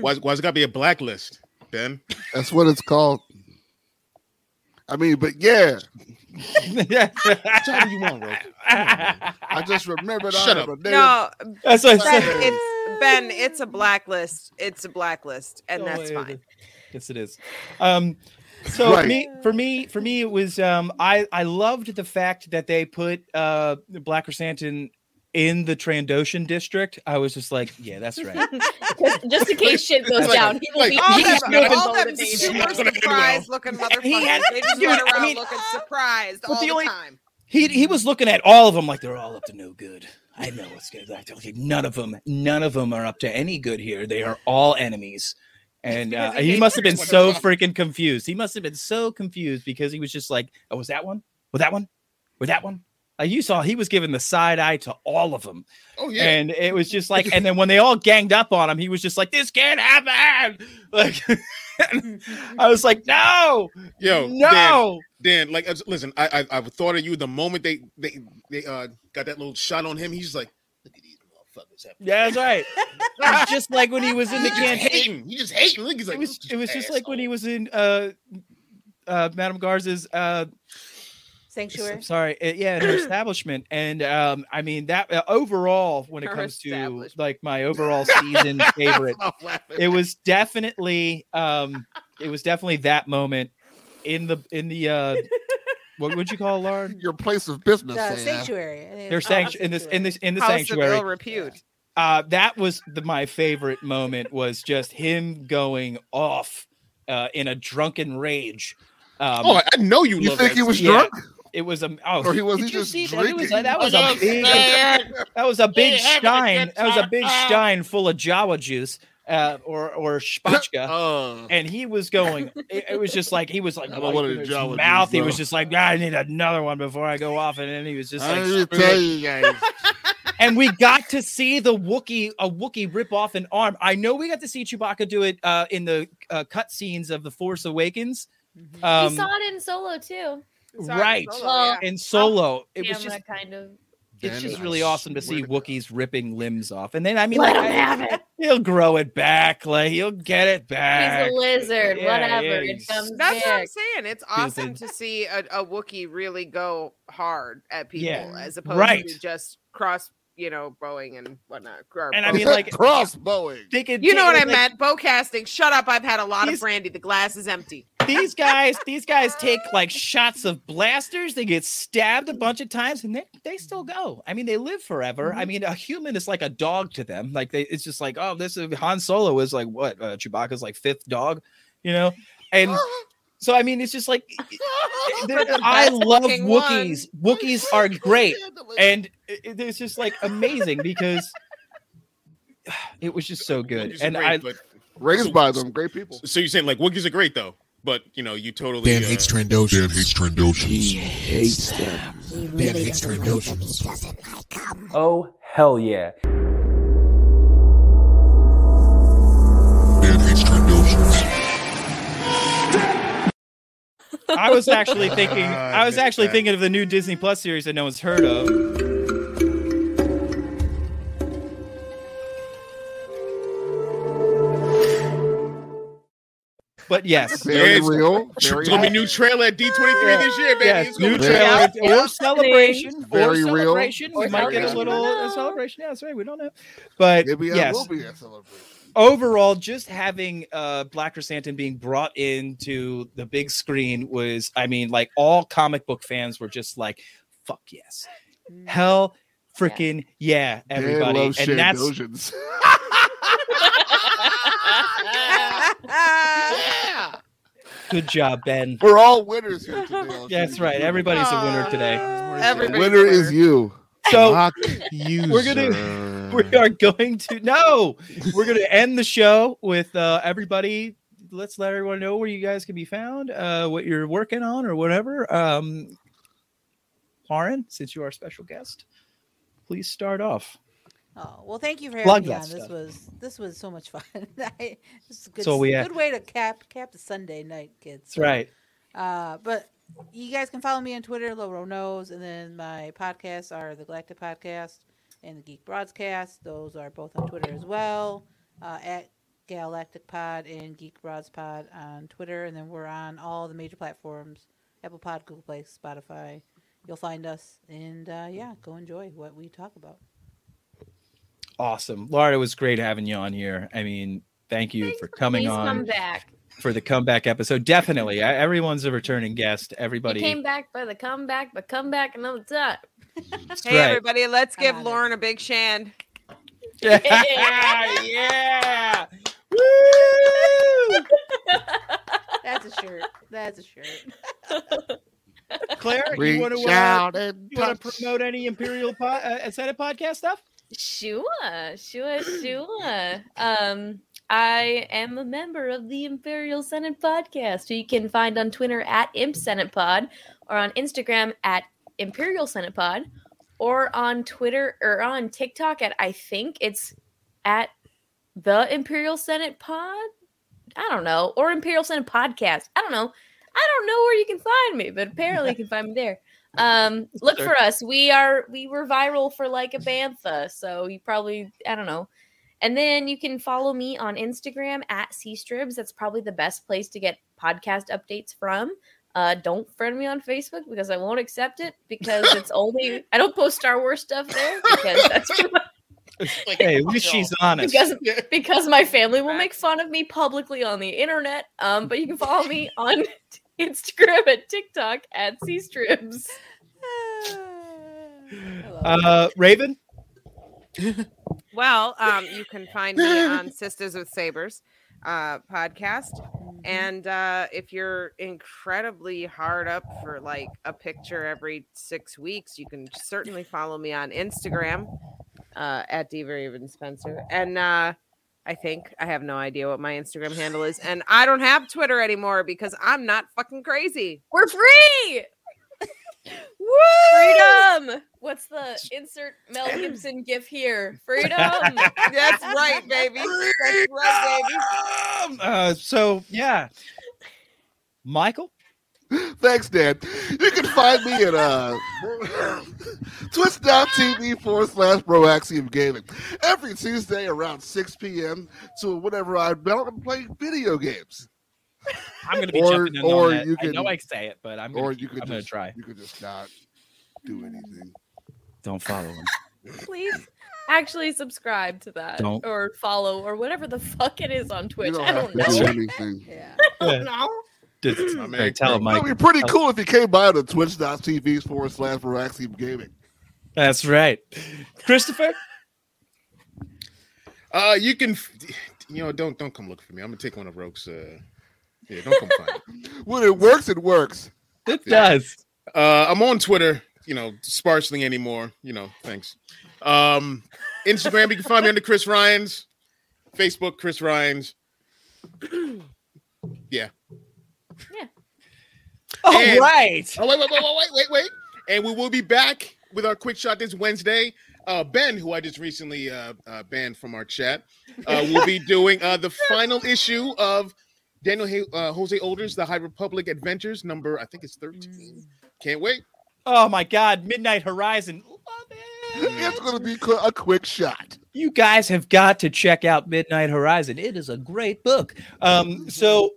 Why's why's it gotta be a blacklist, Ben? That's what it's called. I mean, but yeah. yeah. Tell me you want, Rose. I just remembered. Shut up. No, that's what I said. It's, Ben, it's a blacklist. It's a blacklist, and oh, that's yeah, fine. Yes, it is. Um. So right. for me, for me, for me, it was. Um. I I loved the fact that they put uh Black Krrsantan in the Trandoshan district. I was just like, yeah, that's right. Just in case shit goes that's down, like, he will like, be all, he them, all them super surprised looking motherfuckers. He had, they just went around I mean, looking surprised all the, the only, time. He he was looking at all of them like they're all up to no good. I know what's good. I don't think none of them, none of them are up to any good here. They are all enemies. And uh, he must have been so freaking confused. He must have been so confused because he was just like, oh, was that one? Was that one? Was that one? You saw he was giving the side eye to all of them. Oh, yeah. And it was just like, and then when they all ganged up on him, he was just like, this can't happen. Like, I was like, no. Yo, no. Dan, Dan like, listen, I, I I thought of you the moment they they, they uh, got that little shot on him. He's just like, look at these motherfuckers. Happening. Yeah, that's right. It's just like when he was in the campaign. He just hating. Look, he's like, it was, it was just like when he was in uh, uh, Madame Garza's. Uh, Sanctuary. I'm sorry, yeah, her establishment, and um, I mean that uh, overall, when it her comes to like my overall season favorite, it was definitely, um, it was definitely that moment in the in the uh, what would you call it, Lauren? Your place of business, the sanctuary. Their oh, sanctuary in this in this in the House sanctuary. Of ill repute. Uh, that was the, my favorite moment was just him going off uh, in a drunken rage. Um, oh, I know you. You think it. he was drunk? Yeah. It was a oh, or he was he just drinking. That was, that was a big that was a big stein. That was a big stein full of Jawa juice uh, or or spatchka, uh, and he was going. It, it was just like he was like, like his Jawa mouth. Juice, he was just like, ah, I need another one before I go off, and then he was just like, I need to tell you guys. And we got to see the Wookiee, a Wookiee rip off an arm. I know we got to see Chewbacca do it uh, in the uh, cut scenes of The Force Awakens. Mm-hmm. um, we saw it in Solo too. Right. In Solo. Well, yeah. in Solo it was just kind of. It's and just really I awesome to see Wookiees ripping limbs off. And then, I mean, let like, him have it. He'll grow it back. Like, he'll get it back. He's a lizard. Yeah, whatever. Yeah, it comes that's back. What I'm saying. It's awesome to see a, a Wookiee really go hard at people yeah. as opposed right. to just cross, you know, bowing and whatnot. And I mean, like, cross bowing. They could, you know what I like, meant? Bow casting. Shut up. I've had a lot of brandy. The glass is empty. These guys, these guys take like shots of blasters. They get stabbed a bunch of times, and they, they still go. I mean, they live forever. Mm-hmm. I mean, a human is like a dog to them. Like they, it's just like, oh, this is Han Solo is like what uh, Chewbacca's like fifth dog, you know. And so I mean, it's just like I love Wookiees. One. Wookiees are great, and it, it's just like amazing because it was just so good. And great, I but... raised by them, great people. So you're saying like Wookiees are great though? But, you know, you totally... Dan uh, hates Trandoshans. Dan hates Trandoshans. He hates them. He really Dan hates Trandoshans. He doesn't like them. Oh, hell yeah. Dan hates Trandoshans. I was actually thinking... I was actually thinking of the new Disney Plus series that no one's heard of. But yes, very it's, real. It's very gonna real. Be new trailer at D twenty-three yeah. this year, baby. Yes, it's new trailer yeah. or celebration, very or celebration. Real. We or might get a little a celebration. Yeah, that's right. We don't know, but maybe yes. Will be a celebration. Overall, just having uh, Black Krrsantan being brought into the big screen was, I mean, like all comic book fans were just like, "Fuck yes, mm. hell, freaking yeah, yeah everybody!" And Shandoshans. That's. Yeah. Good job, Ben. We're all winners here today. That's right. Everybody's a winner today. Everybody's winner, winner is you. So Lock you, we're gonna sir. we are going to no. We're gonna end the show with uh, everybody. Let's let everyone know where you guys can be found, uh, what you're working on, or whatever. Um, Lauren, since you are a special guest, please start off. Oh, well, thank you for having me on. This was this was so much fun. I, this is a good, so we, uh, good way to cap cap the Sunday night, kids. That's right. Uh, but you guys can follow me on Twitter, Lauren Romo, and then my podcasts are the Galactic Podcast and the Geek Broadcast. Those are both on Twitter as well, uh, at Galactic Pod and Geek Broads Pod on Twitter. And then we're on all the major platforms, Apple Pod, Google Play, Spotify. You'll find us. And, uh, yeah, go enjoy what we talk about. Awesome. Lauren, it was great having you on here. I mean, thank you Thanks, for coming on come back. for the comeback episode. Definitely. I, everyone's a returning guest. Everybody you came back for the comeback, but come back another time. Hey, right. everybody, let's give Lauren it. a big shand. Yeah. Yeah. Woo! That's a shirt. That's a shirt. Claire, Reach you want to you want to promote any Imperial po uh, Senate podcast stuff? Sure, sure, sure. Um, I am a member of the Imperial Senate Podcast, who you can find on Twitter at Imp Senate Pod, or on Instagram at Imperial Senate Pod, or on Twitter or on TikTok at I think it's at the Imperial Senate Pod. I don't know, or Imperial Senate Podcast. I don't know. I don't know where you can find me, but apparently you can find me there. Um, look for us. We are we were viral for like a bantha, so you probably I don't know. And then you can follow me on Instagram at C Stribs. That's probably the best place to get podcast updates from. Uh, don't friend me on Facebook because I won't accept it because it's only I don't post Star Wars stuff there because that's too much. Like, hey, at least she's honest. Because, because my family will make fun of me publicly on the internet. Um, but you can follow me on Instagram and TikTok at C Stribs. Uh, Raven? Well, um, you can find me on Sisters with Sabers uh, podcast. And uh, if you're incredibly hard up for like a picture every six weeks, you can certainly follow me on Instagram. Uh, at DeVeraven Spencer. And uh, I think I have no idea what my Instagram handle is. And I don't have Twitter anymore because I'm not fucking crazy. We're free. Woo! Freedom! What's the insert Mel Gibson gif here? Freedom! That's right, baby. That's right, baby. Uh, so, yeah. Michael? Thanks, Dan. You can find me at uh, twitch.tv forward slash Proaxiom Gaming every Tuesday around six p m to whenever I play video games. I'm going to be or, jumping in or on that. You can, I know I say it, but I'm going to try. You could just not do anything. Don't follow him. Please actually subscribe to that don't. or follow or whatever the fuck it is on Twitch. Don't I don't know. Do anything. Yeah. I don't know. Did it, I mean, tell him, Mike. It would be pretty cool if he came by to twitch.tv forward slash Proaxiom Gaming. That's right. Christopher? Uh, you can, you know, don't don't come looking for me. I'm going to take one of Roke's. Uh, yeah, don't come find me. When it works, it works. It yeah. does. Uh, I'm on Twitter, you know, sparsely anymore. You know, thanks. Um, Instagram, you can find me under Chris Ryans. Facebook, Chris Ryans. Yeah. Yeah. All and, right. Oh, wait, wait, wait, wait, wait, wait. And we will be back with our quick shot this Wednesday. Uh, Ben, who I just recently uh, uh, banned from our chat, uh, will be doing uh, the final issue of Daniel H uh, Jose Older's The High Republic Adventures, number, I think it's thirteen. Can't wait. Oh, my God. Midnight Horizon. Love it. It's going to be a quick shot. You guys have got to check out Midnight Horizon. It is a great book. Um, so,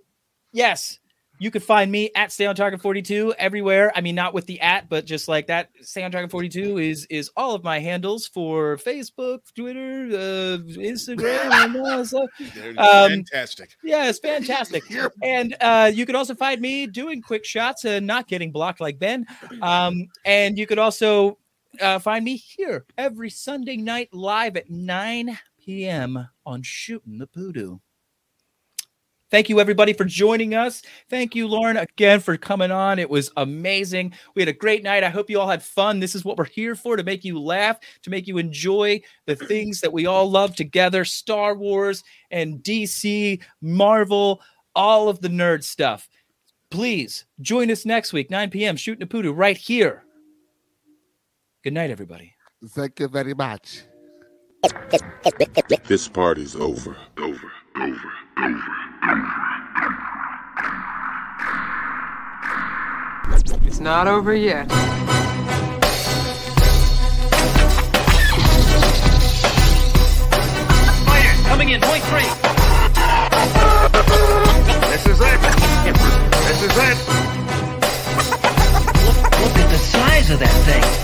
yes. You could find me at Stay On Target forty-two everywhere. I mean, not with the at, but just like that. Stay On Target forty-two is is all of my handles for Facebook, Twitter, uh, Instagram, and all that stuff. Um, fantastic. Yeah, it's fantastic. And uh, you could also find me doing quick shots and not getting blocked like Ben. Um, and you could also uh, find me here every Sunday night live at nine p m on Shooting the Poodoo. Thank you, everybody, for joining us. Thank you, Lauren, again, for coming on. It was amazing. We had a great night. I hope you all had fun. This is what we're here for, to make you laugh, to make you enjoy the things that we all love together, Star Wars and D C, Marvel, all of the nerd stuff. Please join us next week, nine p m, Shooting the Poodoo, right here. Good night, everybody. Thank you very much. This party's over, over, over, over. It's not over yet. Fire coming in, point three. This is it. This is it. Look, look at the size of that thing.